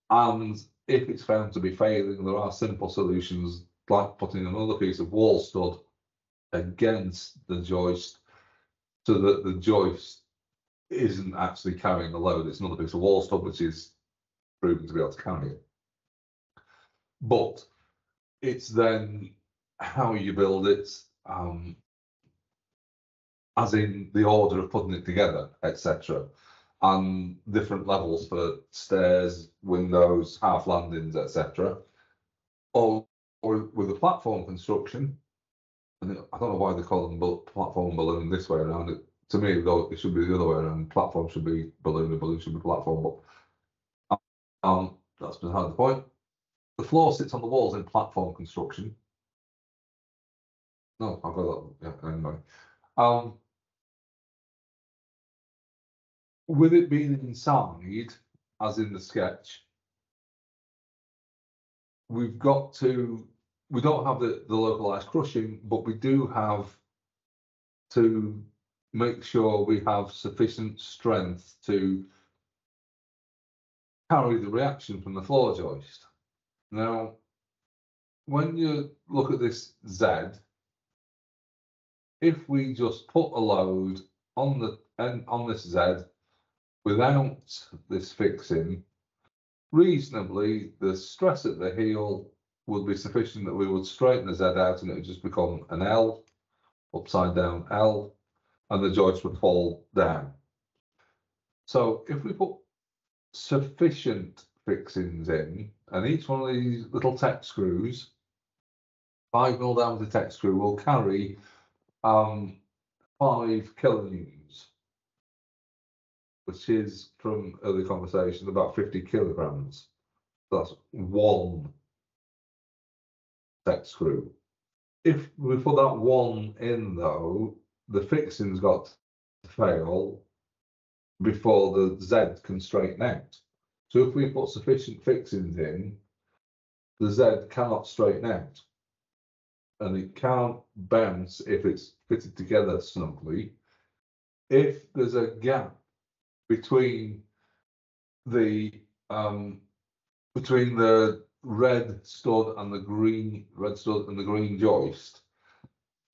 And if it's found to be failing, there are simple solutions like putting another piece of wall stud against the joist so that the joist isn't actually carrying the load. It's another piece of wall stud which is proven to be able to carry it. But it's then how you build it, um, as in the order of putting it together, et cetera. And different levels for stairs, windows, half landings, et cetera. Or, or with the platform construction, and I don't know why they call them platform balloon this way around. It, to me, though, it should be the other way around. Platform should be balloon, and balloon should be platform. But Um, that's beside the point. The floor sits on the walls in platform construction. No, I've got that, yeah, anyway. Um, with it being inside, as in the sketch, we've got to, we don't have the, the localized crushing, but we do have to make sure we have sufficient strength to carry the reaction from the floor joist. Now, when you look at this Z, if we just put a load on the and on this Z without this fixing, reasonably the stress at the heel would be sufficient that we would straighten the Z out and it would just become an L, upside down L, and the joist would fall down. So if we put sufficient fixings in, and each one of these little tech screws, five mil diameter tech screw will carry um, five kilonewtons, which is, from early conversation, about fifty kilograms. That's one tech screw. If we put that one in, though, the fixing's got to fail before the Z can straighten out. So if we put sufficient fixings in, the Z cannot straighten out. And it can't bounce if it's fitted together snugly. If there's a gap between the um, between the red stud and the green red stud and the green joist,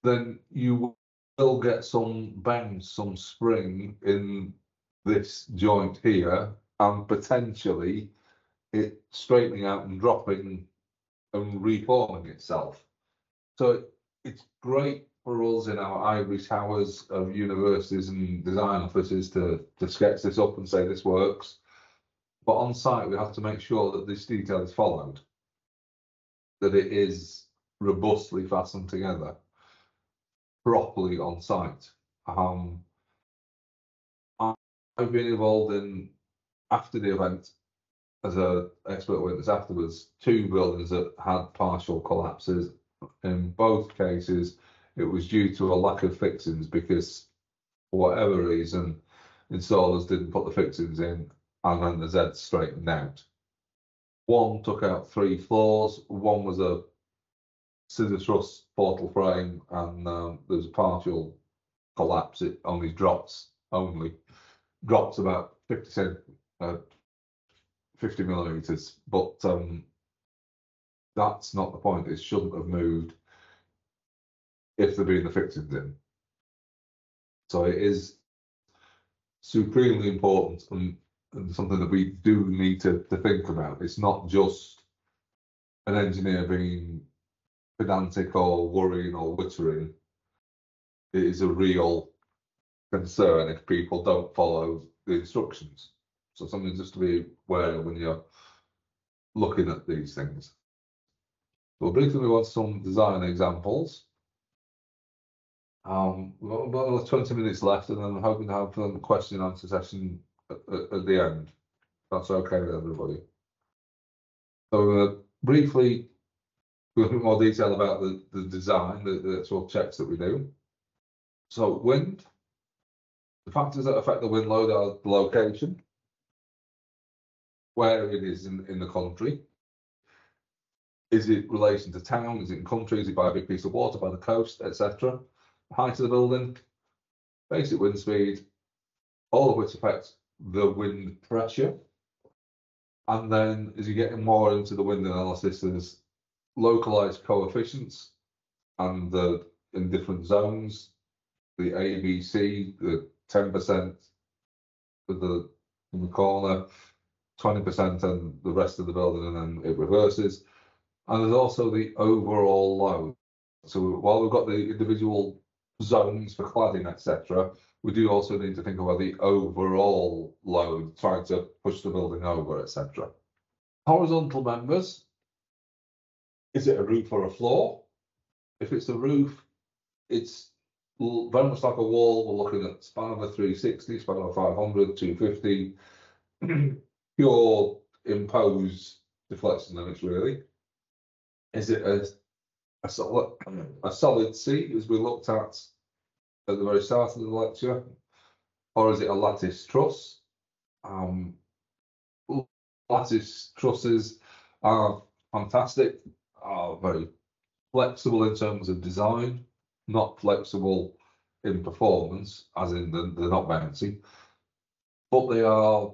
then you will get some bounce, some spring in this joint here, and potentially it straightening out and dropping and reforming itself. So it's great for us in our ivory towers of universities and design offices to, to sketch this up and say this works. But on site, we have to make sure that this detail is followed, that it is robustly fastened together properly on site. Um, I've been involved in, after the event, as an expert witness afterwards, two buildings that had partial collapses. In both cases, it was due to a lack of fixings because, for whatever reason, installers didn't put the fixings in, and then the Zed straightened out. One took out three floors, one was a scissor truss portal frame, and um, there was a partial collapse. It only drops, only drops about fifty, uh, fifty millimetres, but um, that's not the point. It shouldn't have moved if they're being the fixings in. So it is supremely important, and and something that we do need to, to think about. It's not just an engineer being pedantic or worrying or wittering. It is a real concern if people don't follow the instructions. So something just to be aware of when you're looking at these things. We'll briefly move on to some design examples. Um, we've got about twenty minutes left, and then I'm hoping to have a question and answer session at the end. That's okay with everybody. So we're going to briefly go into more detail about the, the design, the, the actual checks that we do. So wind, the factors that affect the wind load are the location, where it is in, in the country. Is it relation to town? Is it in country? Is it by a big piece of water, by the coast, et cetera? The height of the building, basic wind speed, all of which affects the wind pressure. And then as you get more into the wind analysis, there's localized coefficients and the in different zones, the A B C, the ten percent for the in the corner, twenty percent and the rest of the building, and then it reverses. And there's also the overall load. So while we've got the individual zones for cladding, et cetera, we do also need to think about the overall load, trying to push the building over, et cetera. Horizontal members. Is it a roof or a floor? If it's a roof, it's very much like a wall. We're looking at span over three sixty, span over five hundred, two fifty, pure imposed deflection limits, really. Is it a, a, solid, a solid C, as we looked at at the very start of the lecture, or is it a lattice truss? Um, lattice trusses are fantastic, are very flexible in terms of design, not flexible in performance, as in the, they're not bouncy, but they are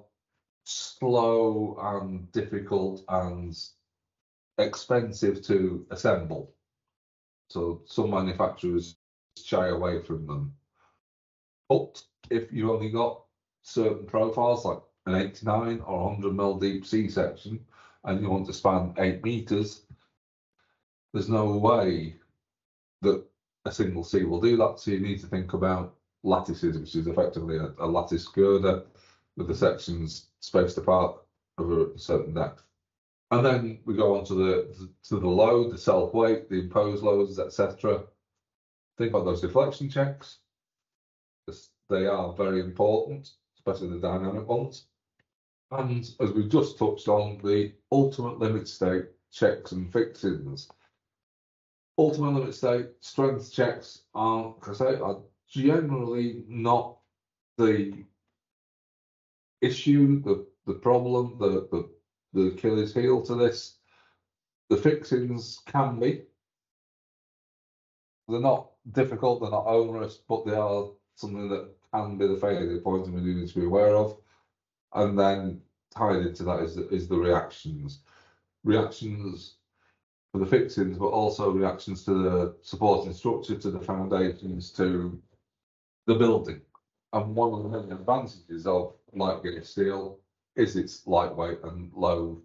slow and difficult and expensive to assemble. So some manufacturers shy away from them. But if you've only got certain profiles like an eighty-nine or one hundred mil deep C section and you want to span eight meters, there's no way that a single C will do that. So you need to think about lattices, which is effectively a, a lattice girder with the sections spaced apart over a certain depth. And then we go on to the to the load, the self-weight, the imposed loads, et cetera. Think about those deflection checks. They are very important, especially the dynamic ones. And as we've just touched on, the ultimate limit state checks and fixings. Ultimate limit state strength checks are, like I say, are generally not the issue, the, the problem, the, the, the Achilles heel to this. The fixings can be. They're not difficult, they're not onerous, but they are something that can be the failure point and we do need to be aware of. And then tied into that is the, is the reactions. Reactions for the fixings, but also reactions to the supporting structure, to the foundations, to the building. And one of the many advantages of light gauge steel is its lightweight and low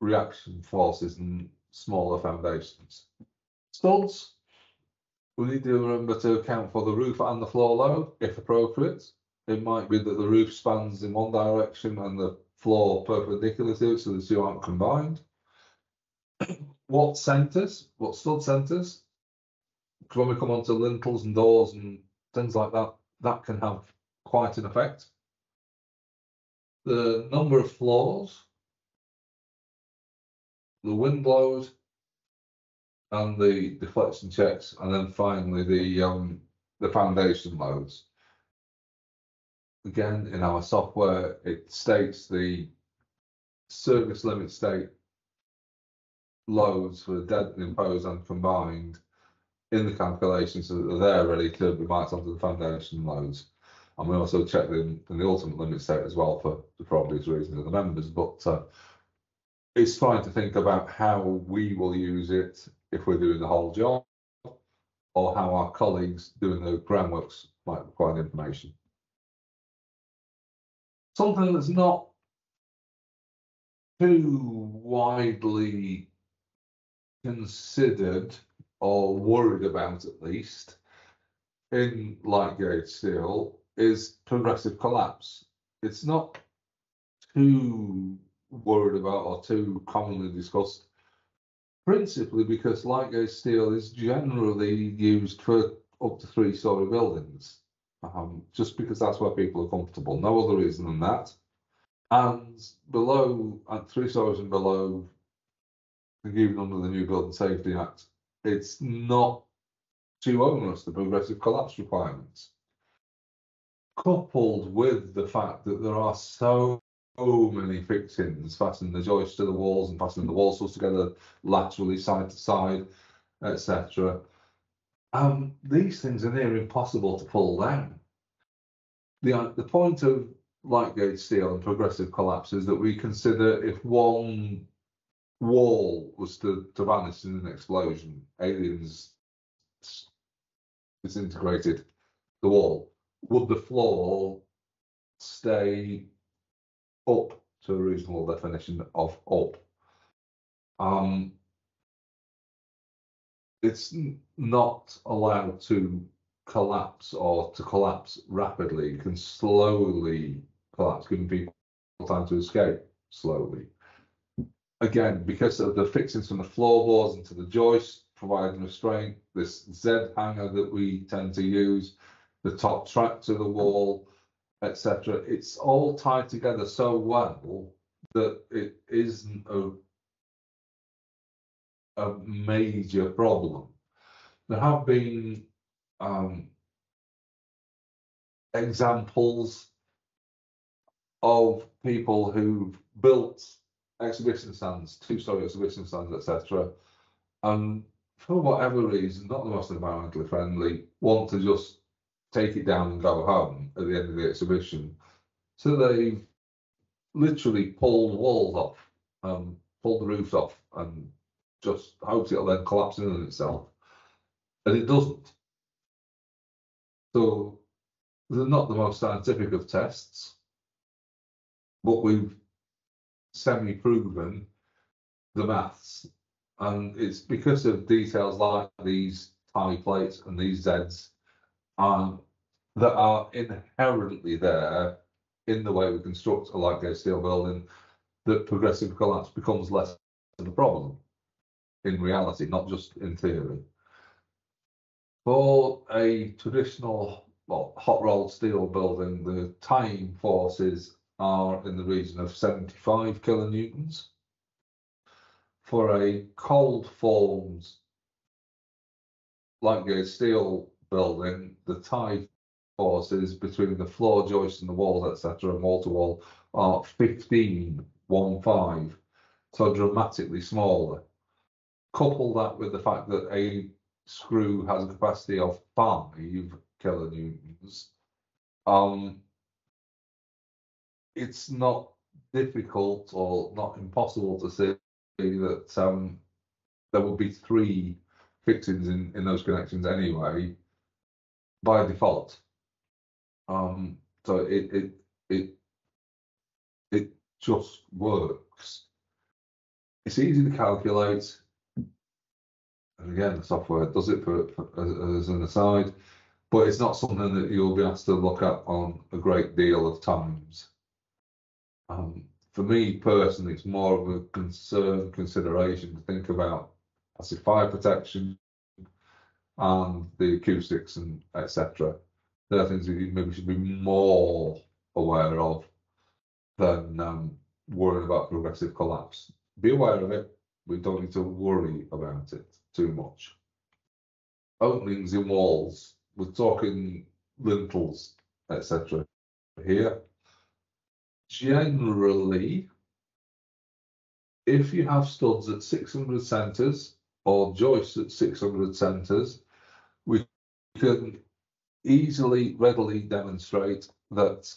reaction forces and smaller foundations. Studs, we need to remember to account for the roof and the floor load if appropriate. It might be that the roof spans in one direction and the floor perpendicular to it, so the two aren't combined. What centres, what stud centres, when we come onto lintels and doors and things like that, that can have quite an effect. The number of floors, the wind load, and the deflection checks, and then finally the um, the foundation loads. Again, in our software, it states the service limit state loads for dead, imposed, and combined in the calculation, so that they're ready to be marked onto the foundation loads. And we also check them in the ultimate limit state as well for the obvious reason of the members, but uh, it's fine to think about how we will use it if we're doing the whole job, or how our colleagues doing the groundworks might require the information. Something that's not too widely considered or worried about, at least, in light gauge steel is progressive collapse. It's not too worried about or too commonly discussed, principally because light gauge steel is generally used for up to three storey buildings, um, just because that's where people are comfortable, no other reason than that. And below, at three stories and below, even under the new Building Safety Act, it's not too onerous, the progressive collapse requirements, coupled with the fact that there are so Oh, many fixings, fastening the joists to the walls and fastening the wall studs together laterally, side to side, et cetera. Um, these things are near impossible to pull down. The, the point of light gauge steel and progressive collapse is that we consider if one wall was to, to vanish in an explosion, aliens disintegrated the wall, would the floor stay up to a reasonable definition of up? Um, it's not allowed to collapse or to collapse rapidly. It can slowly collapse, giving people time to escape slowly. Again, because of the fixings from the floorboards into the joists, providing restraint, this Z hanger that we tend to use, the top track to the wall, et cetera. It's all tied together so well that it isn't a, a major problem. There have been um, examples of people who've built exhibition stands, two-story exhibition stands, et cetera, and for whatever reason, not the most environmentally friendly, want to just take it down and go home at the end of the exhibition. So they literally pulled walls off, um, pulled the roofs off, and just hopes it'll then collapse in on itself. And it doesn't. So they're not the most scientific of tests, but we've semi-proven the maths. And it's because of details like these tie plates and these Zs Um, that are inherently there in the way we construct a light gauge steel building, that progressive collapse becomes less of a problem in reality, not just in theory. For a traditional well, hot rolled steel building, the tying forces are in the region of seventy-five kilonewtons. For a cold formed light gauge steel building, the tie forces between the floor joists and the walls, et cetera, and wall to wall are fifteen, one five, so dramatically smaller. Couple that with the fact that a screw has a capacity of five kilonewtons. Um, it's not difficult or not impossible to see that um, there will be three fixings in, in those connections anyway, by default. Um, so it, it, it it just works. It's easy to calculate. And again, the software does it for, for as an aside, but it's not something that you'll be asked to look at on a great deal of times. Um, for me personally, it's more of a concern, consideration to think about acid fire protection and the acoustics and et cetera. They're things that you maybe should be more aware of than um, worrying about progressive collapse. Be aware of it. We don't need to worry about it too much. Openings in walls. We're talking lintels, et cetera. Here, generally, if you have studs at six hundred centres or joists at six hundred centres, we can easily, readily demonstrate that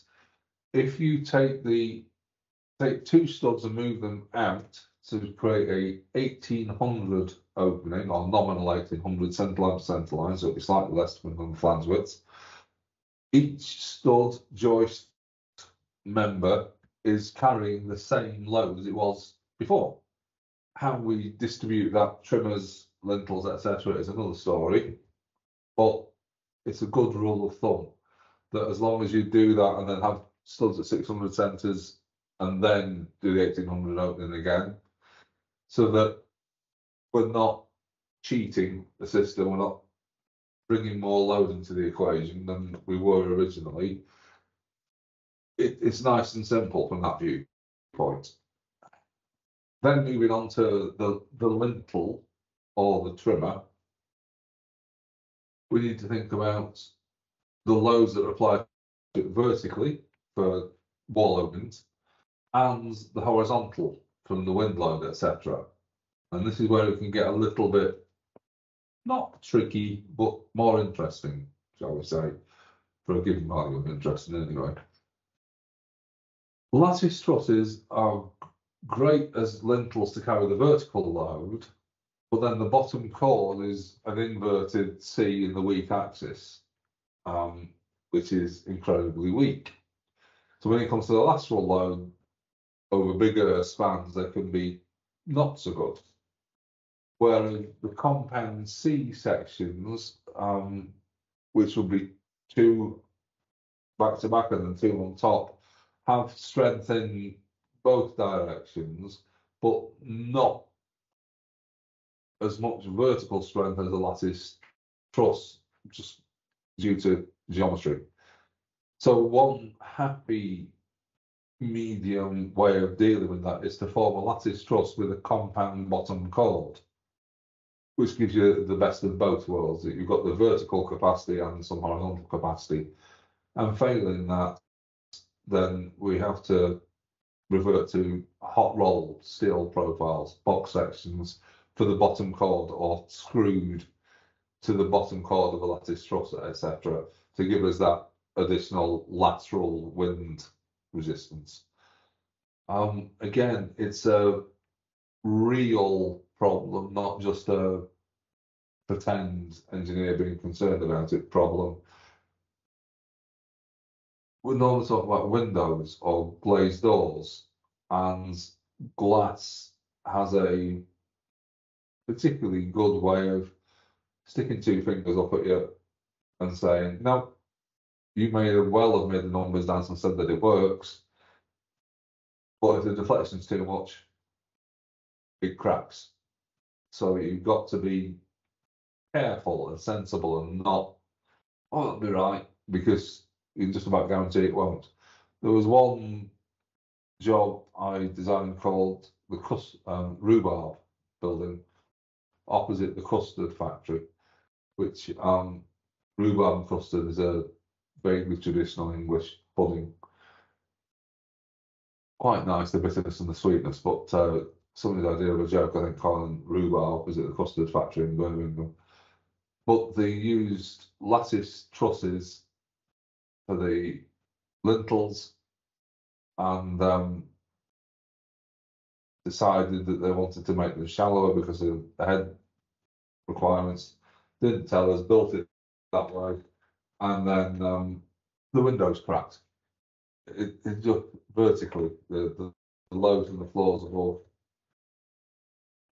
if you take the take two studs and move them out to create a eighteen hundred opening or nominal eighteen hundred centre line centre line, so it'll be slightly less than the flange width. Each stud joist member is carrying the same load as it was before. How we distribute that, trimmers, lintels, et cetera, is another story, but it's a good rule of thumb that as long as you do that and then have studs at six hundred centres and then do the eighteen hundred opening again, so that we're not cheating the system, we're not bringing more load into the equation than we were originally. It, it's nice and simple from that viewpoint. Then moving on to the, the lintel or the trimmer, we need to think about the loads that apply to it vertically for wall openings and the horizontal from the wind load, et cetera. And this is where it can get a little bit, not tricky, but more interesting, shall we say, for a given value of interest anyway. Lattice trusses are great as lintels to carry the vertical load, but then the bottom chord is an inverted C in the weak axis, um, which is incredibly weak. So when it comes to the lateral load, over bigger spans, they can be not so good. Whereas the compound C sections, um, which will be two back to back and then two on top, have strength in both directions, but not as much vertical strength as a lattice truss, just due to geometry. So one happy medium way of dealing with that is to form a lattice truss with a compound bottom chord, which gives you the best of both worlds. You've got the vertical capacity and some horizontal capacity. And failing that, then we have to revert to hot rolled steel profiles, box sections for the bottom chord, or screwed to the bottom chord of a lattice truss, et cetera, to give us that additional lateral wind resistance. Um, again, it's a real problem, not just a pretend engineer being concerned about it problem. We normally talk about windows or glazed doors, and glass has a particularly good way of sticking two fingers up at you and saying, no, you may well have made the numbers dance and said that it works, but if the deflection's too much, it cracks. So you've got to be careful and sensible and not, oh, that'll be right, because you can just about guarantee it won't. There was one job I designed called the Cus um, Rhubarb building, opposite the custard factory, which um, rhubarb and custard is a vaguely traditional English pudding. Quite nice, the bitterness and the sweetness, but uh, somebody's idea of a joke, I think, calling rhubarb opposite the custard factory in Birmingham. But they used lattice trusses for the lintels and um, decided that they wanted to make them shallower because of the head requirements, didn't tell us, built it that way, and then um, the windows cracked. it, it's just vertically, the, the, the lows and the floors are both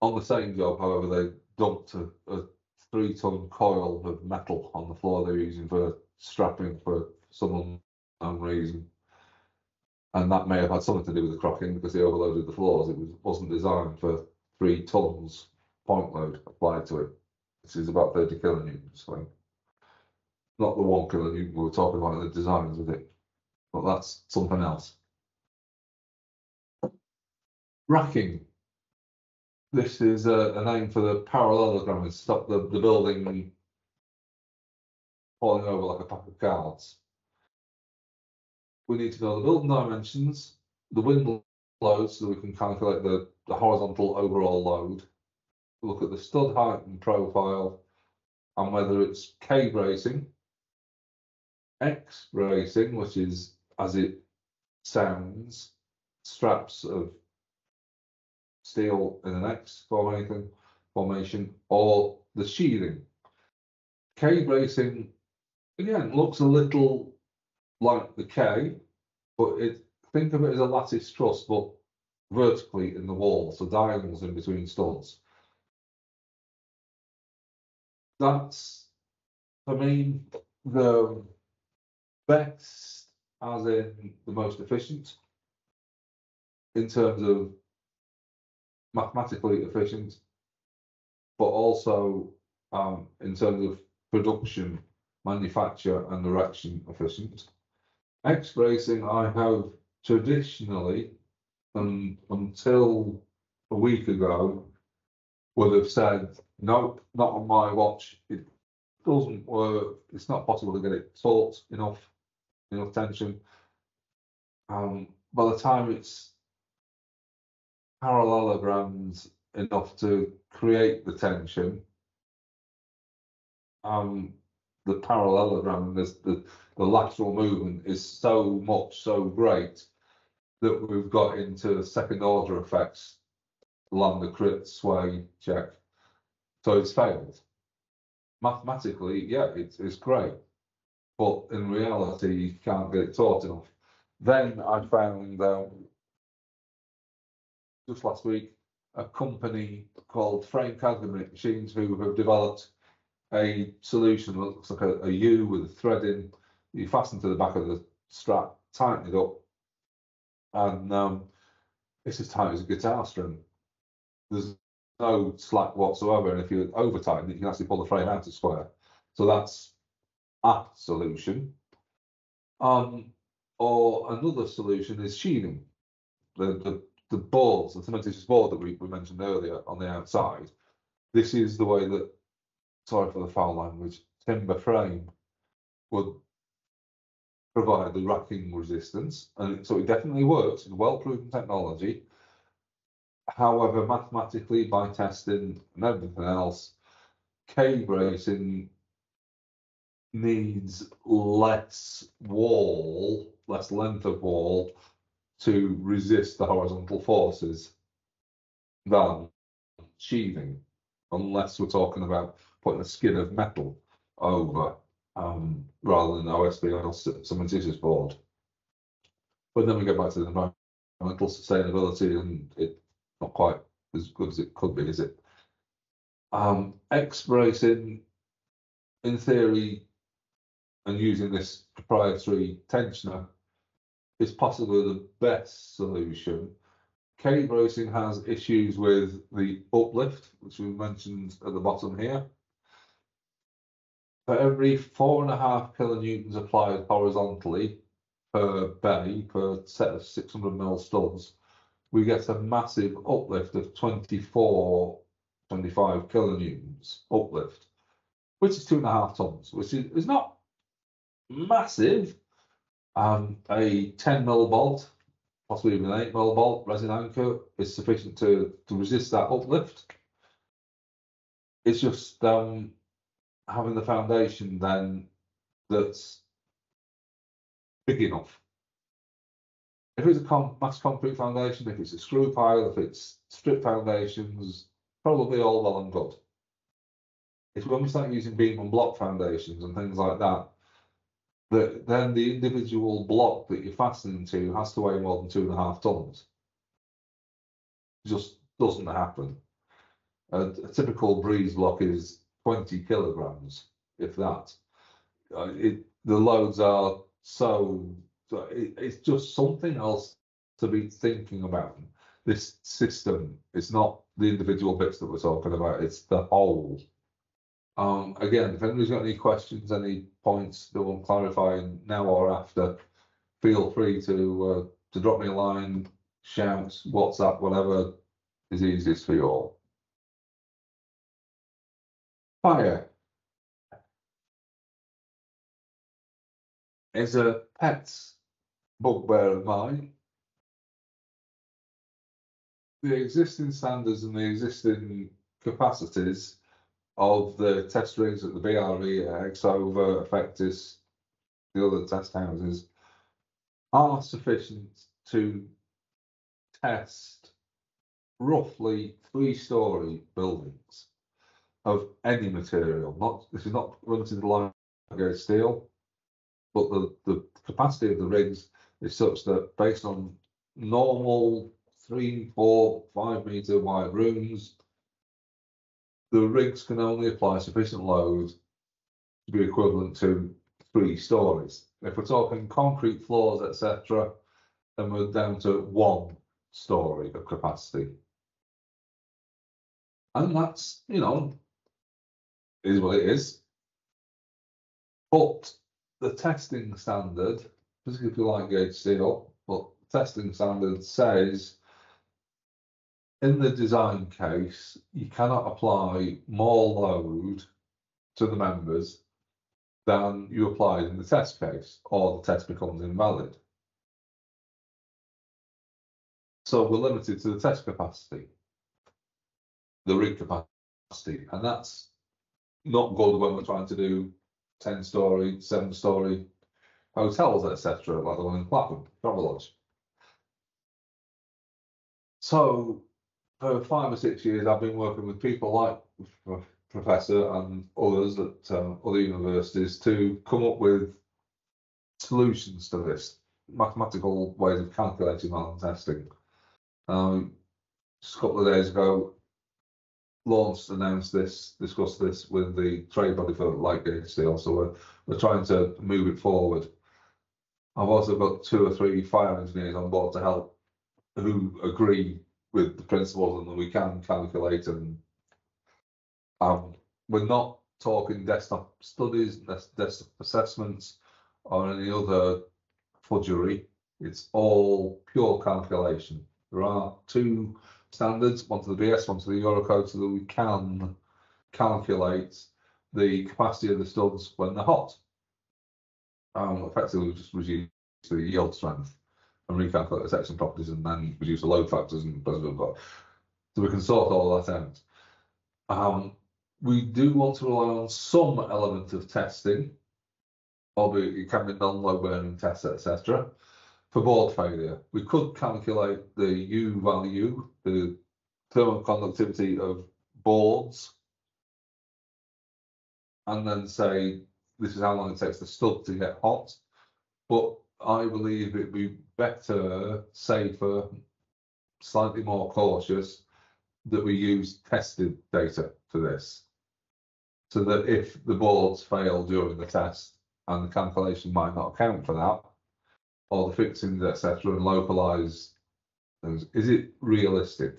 on the same job. However, they dumped a, a three ton coil of metal on the floor they were using for strapping for some unknown reason. And that may have had something to do with the cracking because they overloaded the floors. It was, wasn't designed for three tons point load applied to it. This is about thirty kilonewtons. So not the one kilonewton we were talking about in the designs with it, but that's something else. Racking. This is a, a name for the parallelogram. It's stop the, the building falling over like a pack of cards. We need to know the building dimensions, the wind load, so we can calculate the, the horizontal overall load. We'll look at the stud height and profile, and whether it's K bracing, X bracing, which is as it sounds, straps of steel in an X formation, formation, or the sheathing. K bracing again looks a little like the K, but it, think of it as a lattice truss, but vertically in the wall, so diagonals in between studs. That's, for me, the best, as in the most efficient, in terms of mathematically efficient, but also um, in terms of production, manufacture, and erection efficient. X bracing, I have traditionally, and until a week ago, would have said, nope, not on my watch. It doesn't work. It's not possible to get it taut enough, enough tension. Um, by the time it's parallelogrammed enough to create the tension, um, the parallelogram, the, the, the lateral movement is so much, so great that we've got into second order effects, lambda crit, sway, check. So it's failed. Mathematically, yeah, it's, it's great. But in reality, you can't get it taught enough. Then I found out um, just last week, a company called Framecademy Machines who have developed a solution that looks like a, a U with a thread in. You fasten to the back of the strap, tighten it up, and um, it's as tight as a guitar string. There's no slack whatsoever, and if you over tighten it, you can actually pull the frame out of square. So that's a solution. Um, or another solution is sheathing. The, the, the boards, the cementitious board that we, we mentioned earlier on the outside. This is the way that, sorry for the foul language, timber frame would provide the racking resistance. And so it definitely works. It's well-proven technology. However, mathematically, by testing and everything else, K bracing needs less wall, less length of wall to resist the horizontal forces than sheathing, unless we're talking about putting a skin of metal over um, rather than O S B or cementitious board. But then we go back to the environmental sustainability, and it not quite as good as it could be, is it? Um, X bracing, in theory, and using this proprietary tensioner, is possibly the best solution. K bracing has issues with the uplift, which we mentioned at the bottom here. For every four and a half kilonewtons applied horizontally per bay, per set of six hundred mil studs, we get a massive uplift of twenty-four, twenty-five kilonewtons uplift, which is two and a half tons, which is, is not massive. Um, a ten mil bolt, possibly even an eight mil bolt resin anchor is sufficient to, to resist that uplift. It's just um, having the foundation then that's big enough. If it's a mass concrete foundation, if it's a screw pile, if it's strip foundations, probably all well and good. It's when we start using beam and block foundations and things like that, that then the individual block that you're fastening to has to weigh more than two and a half tons. It just doesn't happen. A, a typical breeze block is twenty kilograms, if that. Uh, it, the loads are so, it, it's just something else to be thinking about. This system, it's not the individual bits that we're talking about, it's the whole. Um, again, if anybody's got any questions, any points that want clarifying now or after, feel free to uh, to drop me a line, shout, WhatsApp, whatever is easiest for you all. Fire is a pet bugbear of mine. The existing standards and the existing capacities of the test rigs at the B R E, Exova, Effectus, the other test houses, are sufficient to test roughly three-storey buildings of any material. Not this is not related to light gauge steel, but the, the capacity of the rigs is such that based on normal three, four, five metre wide rooms, the rigs can only apply sufficient load to be equivalent to three stories. If we're talking concrete floors, et cetera, then we're down to one story of capacity. And that's, you know, is what it is. But the testing standard, particularly if you like gauge steel, but the testing standard says in the design case, you cannot apply more load to the members than you applied in the test case, or the test becomes invalid. So we're limited to the test capacity, the rig capacity, and that's not good when we're trying to do ten-storey, seven-storey hotels, et cetera, like the one in Clapham, Travel Lodge. So for five or six years, I've been working with people like Professor and others at um, other universities to come up with solutions to this, mathematical ways of calculating and testing. Um, just a couple of days ago, launched, announced this, discussed this with the trade body for light gauge steel. So we're, we're trying to move it forward. I've also got two or three fire engineers on board to help who agree with the principles and that we can calculate, and um, we're not talking desktop studies, desktop assessments or any other fudgery. It's all pure calculation. There are two standards, one to the B S, one to the Eurocode, so that we can calculate the capacity of the studs when they're hot. Um, effectively, we just reduce the yield strength and recalculate the section properties and then reduce the load factors and blah, blah, blah. So we can sort all that out. Um, we do want to rely on some element of testing, albeit it can be non-load bearing tests, et cetera, for board failure. We could calculate the U value, the thermal conductivity of boards, and then say this is how long it takes the stud to get hot. But I believe it'd be better, safer, slightly more cautious that we use tested data for this, so that if the boards fail during the test and the calculation might not account for that, or the fixings, et cetera, and localize those, is it realistic?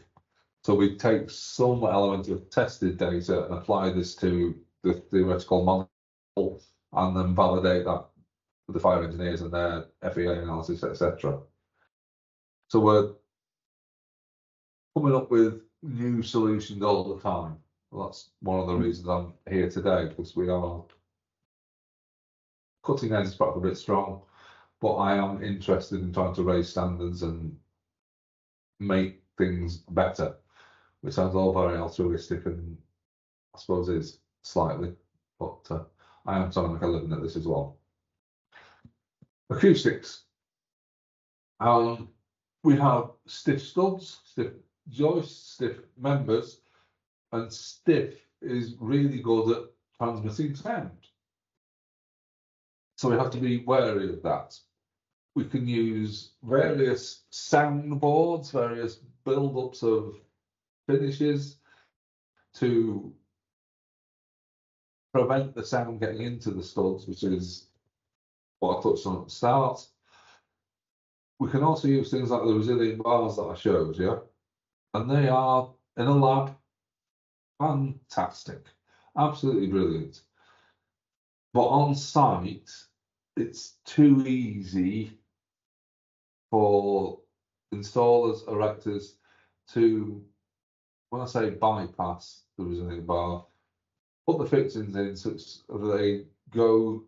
So we take some element of tested data and apply this to the theoretical model and then validate that with the fire engineers and their F E A analysis, et cetera. So we're coming up with new solutions all the time. Well, that's one of the reasons I'm here today, because we are cutting edge is perhaps a bit strong, but I am interested in trying to raise standards and make things better, which sounds all very altruistic and I suppose is slightly, but uh, I am trying to make a living at this as well. Acoustics. Um, we have stiff studs, stiff joists, stiff members, and stiff is really good at transmitting sound. So we have to be wary of that. We can use various soundboards, various build-ups of finishes to prevent the sound getting into the studs, which is what I touched on at the start. We can also use things like the resilient bars that I showed you, and they are, in a lab, fantastic, absolutely brilliant. But on site, it's too easy for installers, erectors to, when I say bypass the resilient bar, put the fixings in such that they go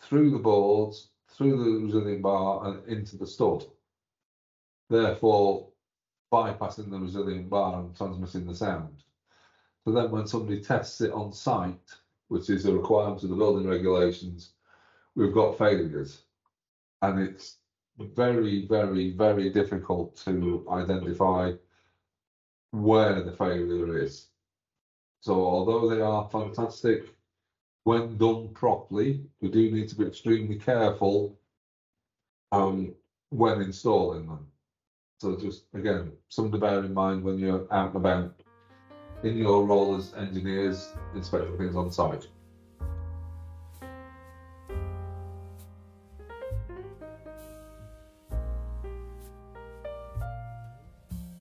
through the boards, through the resilient bar and into the stud, therefore bypassing the resilient bar and transmitting the sound. So then when somebody tests it on site, which is a requirement of the building regulations, we've got failures. And it's very, very, very difficult to identify where the failure is. So although they are fantastic, when done properly, we do need to be extremely careful um, when installing them. So just, again, something to bear in mind when you're out and about in your role as engineers inspecting things on site.